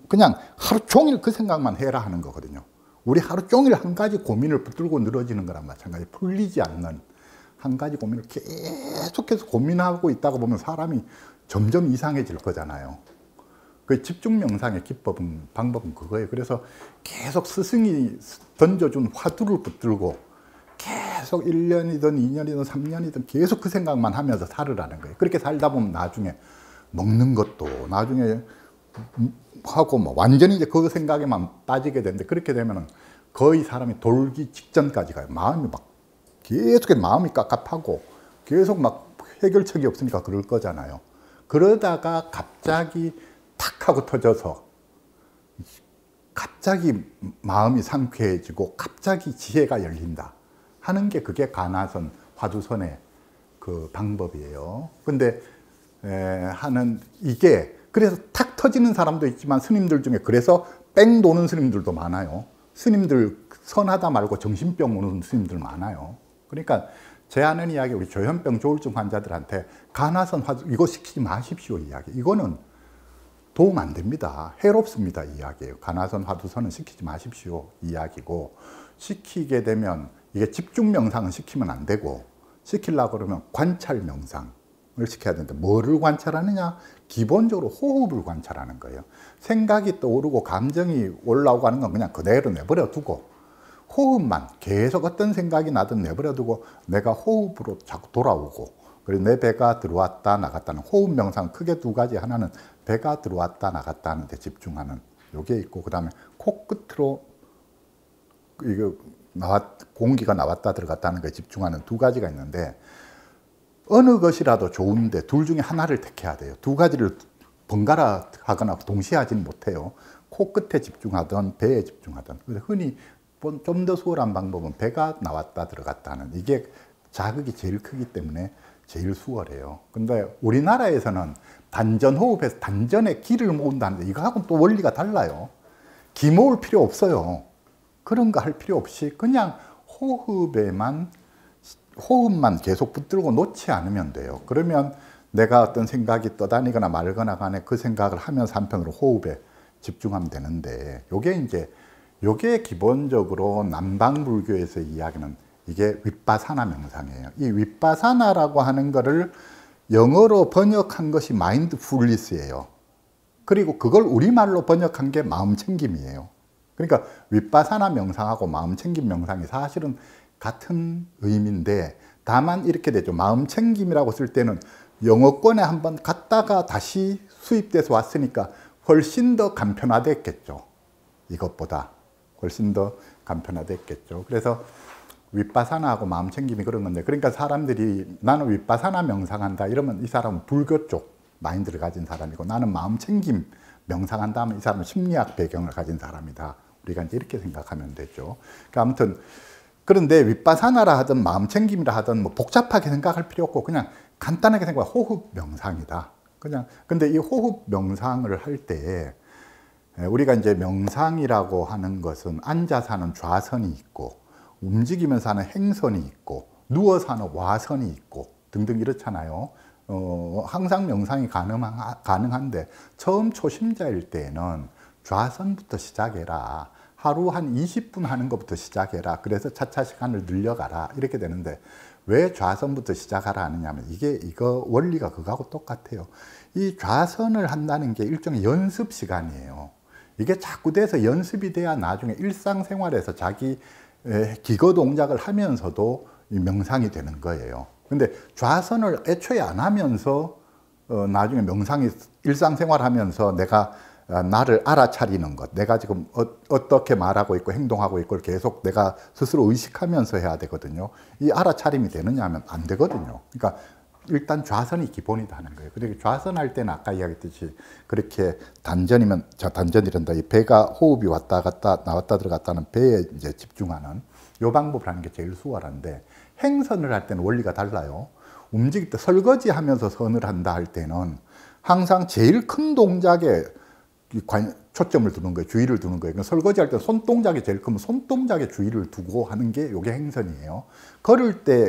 그냥 하루 종일 그 생각만 해라 하는 거거든요. 우리 하루 종일 한 가지 고민을 붙들고 늘어지는 거랑 마찬가지, 풀리지 않는 한 가지 고민을 계속해서 고민하고 있다가 보면 사람이 점점 이상해질 거잖아요. 그 집중 명상의 기법은, 방법은 그거예요. 그래서 계속 스승이 던져준 화두를 붙들고 계속 1년이든 2년이든 3년이든 계속 그 생각만 하면서 살으라는 거예요. 그렇게 살다 보면 나중에 먹는 것도, 나중에 하고 뭐 완전히 이제 그 생각에만 빠지게 되는데, 그렇게 되면은 거의 사람이 돌기 직전까지 가요. 마음이 막 계속 마음이 깝깝하고 계속 막 해결책이 없으니까 그럴 거잖아요. 그러다가 갑자기 탁 하고 터져서 갑자기 마음이 상쾌해지고 갑자기 지혜가 열린다 하는 게, 그게 가나선 화두선의 그 방법이에요. 근데 하는 이게, 그래서 탁 터지는 사람도 있지만 스님들 중에 그래서 뺑 도는 스님들도 많아요. 스님들 선하다 말고 정신병 오는 스님들 많아요. 그러니까 제 아는 이야기, 우리 조현병 조울증 환자들한테 가나선 화두 이거 시키지 마십시오 이야기, 이거는 도움 안 됩니다. 해롭습니다 이야기예요. 가나선 화두선은 시키지 마십시오 이야기고, 시키게 되면 이게 집중 명상은 시키면 안 되고, 시키려고 그러면 관찰 명상을 시켜야 되는데, 뭐를 관찰하느냐? 기본적으로 호흡을 관찰하는 거예요. 생각이 떠오르고 감정이 올라오고 하는 건 그냥 그대로 내버려 두고, 호흡만 계속 어떤 생각이 나든 내버려 두고 내가 호흡으로 자꾸 돌아오고, 그리고 내 배가 들어왔다 나갔다는 호흡 명상 크게 두 가지, 하나는 배가 들어왔다 나갔다 하는 데 집중하는 요게 있고, 그 다음에 코끝으로 이거 공기가 나왔다 들어갔다 하는 거에 집중하는 두 가지가 있는데, 어느 것이라도 좋은데 둘 중에 하나를 택해야 돼요. 두 가지를 번갈아 하거나 동시에 하지는 못해요. 코끝에 집중하든 배에 집중하든. 그래서 흔히 좀 더 수월한 방법은 배가 나왔다 들어갔다 하는, 이게 자극이 제일 크기 때문에 제일 수월해요. 근데 우리나라에서는 단전호흡에서 단전에 기를 모은다는데, 이거하고는 또 원리가 달라요. 기 모을 필요 없어요. 그런 거 할 필요 없이 그냥 호흡만 계속 붙들고 놓지 않으면 돼요. 그러면 내가 어떤 생각이 떠다니거나 말거나 간에 그 생각을 하면서 한편으로 호흡에 집중하면 되는데, 요게 기본적으로 남방불교에서 이야기는 이게 윗바사나 명상이에요. 이 윗바사나라고 하는 거를 영어로 번역한 것이 마인드풀니스예요. 그리고 그걸 우리말로 번역한 게 마음챙김이에요. 그러니까 윗바사나 명상하고 마음챙김 명상이 사실은 같은 의미인데, 다만 이렇게 되죠. 마음챙김이라고 쓸 때는 영어권에 한번 갔다가 다시 수입돼서 왔으니까 훨씬 더 간편화됐겠죠. 이것보다 훨씬 더 간편화됐겠죠. 그래서 윗바사나하고 마음챙김이 그런 건데, 그러니까 사람들이 나는 윗바사나 명상한다 이러면 이 사람은 불교 쪽 마인드를 가진 사람이고, 나는 마음챙김 명상한다 하면 이 사람은 심리학 배경을 가진 사람이다. 우리가 이제 이렇게 생각하면 되죠. 그러니까 아무튼 그런데 윗바사나라 하든 마음챙김이라 하든 뭐 복잡하게 생각할 필요 없고 그냥 간단하게 생각해, 호흡 명상이다. 그냥 근데 이 호흡 명상을 할 때 우리가 이제 명상이라고 하는 것은 앉아서 하는 좌선이 있고, 움직이면서 하는 행선이 있고, 누워서 하는 와선이 있고 등등 이렇잖아요. 항상 명상이 가능한데 처음 초심자일 때는 좌선부터 시작해라, 하루 한 20분 하는 것부터 시작해라, 그래서 차차 시간을 늘려가라 이렇게 되는데, 왜 좌선부터 시작하라 하느냐 하면 이거 원리가 그거하고 똑같아요. 이 좌선을 한다는 게 일종의 연습 시간이에요. 이게 자꾸 돼서 연습이 돼야 나중에 일상생활에서 자기 기거 동작을 하면서도 이 명상이 되는 거예요. 근데 좌선을 애초에 안 하면서 나중에 명상이 일상생활 하면서 내가 나를 알아차리는 것, 내가 지금 어떻게 말하고 있고 행동하고 있고 계속 내가 스스로 의식하면서 해야 되거든요. 이 알아차림이 되느냐 하면 안 되거든요. 그러니까 일단 좌선이 기본이다 하는 거예요. 그리고 좌선할 때는 아까 이야기했듯이 그렇게 단전이면, 자, 단전이란다, 이 배가 호흡이 왔다 갔다 나왔다 들어갔다 하는 배에 이제 집중하는 요 방법을 하는 게 제일 수월한데, 행선을 할 때는 원리가 달라요. 움직일 때 설거지 하면서 선을 한다 할 때는 항상 제일 큰 동작에 초점을 두는 거예요. 주의를 두는 거예요. 그러니까 설거지 할 때 손동작이 제일 크면 손동작에 주의를 두고 하는 게 요게 행선이에요.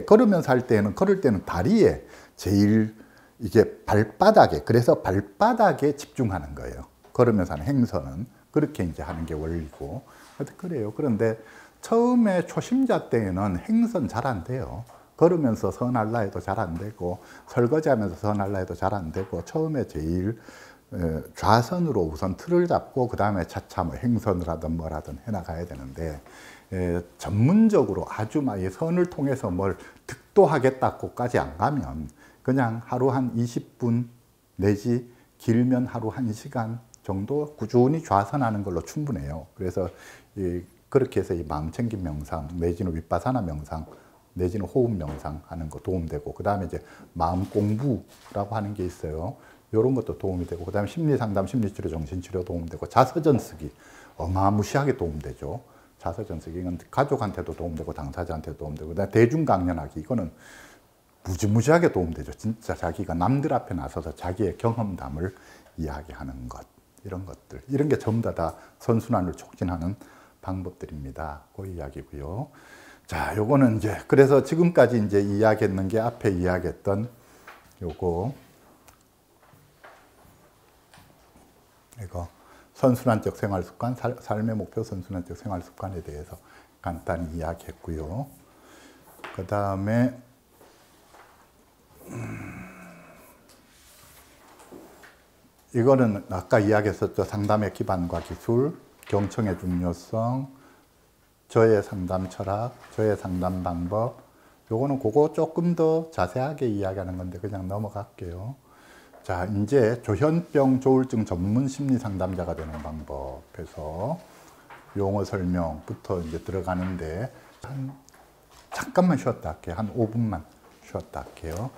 걸으면서 할 때는, 걸을 때는 다리에 제일 이게 발바닥에, 그래서 발바닥에 집중하는 거예요. 걸으면서 하는 행선은 그렇게 이제 하는 게 원리고. 하여튼 그래요. 그런데 처음에 초심자 때에는 행선 잘 안 돼요. 걸으면서 선할라 해도 잘 안 되고, 설거지하면서 선할라 해도 잘 안 되고, 처음에 제일 좌선으로 우선 틀을 잡고 그 다음에 차차 뭐 행선을 하든 뭘 하든 해나가야 되는데, 전문적으로 아주 막 선을 통해서 뭘 득도하겠다고까지 안 가면 그냥 하루 한 20분 내지 길면 하루 1시간 정도 꾸준히 좌선하는 걸로 충분해요. 그래서 그렇게 해서 이 마음챙김 명상, 내지는 윗바사나 명상, 내지는 호흡 명상 하는 거 도움되고, 그 다음에 이제 마음 공부라고 하는 게 있어요. 이런 것도 도움이 되고, 그 다음에 심리상담, 심리치료, 정신치료 도움되고, 자서전 쓰기 어마무시하게 도움되죠. 자서전 쓰기, 이건 가족한테도 도움되고 당사자한테도 도움되고, 그다음에 대중 강연하기, 이거는 무지무지하게 도움되죠. 진짜 자기가 남들 앞에 나서서 자기의 경험담을 이야기하는 것, 이런 것들, 이런 게 전부 다 선순환을 촉진하는 방법들입니다. 그 이야기고요. 자, 요거는 이제 그래서 지금까지 이제 이야기했는 게 앞에 이야기했던 요거, 이거 선순환적 생활습관, 삶의 목표 선순환적 생활습관에 대해서 간단히 이야기했고요. 그 다음에 이거는 아까 이야기했었죠. 상담의 기반과 기술, 경청의 중요성, 저의 상담 철학, 저의 상담 방법, 요거는 그거 조금 더 자세하게 이야기하는 건데 그냥 넘어갈게요. 자, 이제 조현병, 조울증 전문 심리 상담자가 되는 방법에서 용어 설명부터 이제 들어가는데, 잠깐만 쉬었다 할게요. 한 5분만 쉬었다 할게요.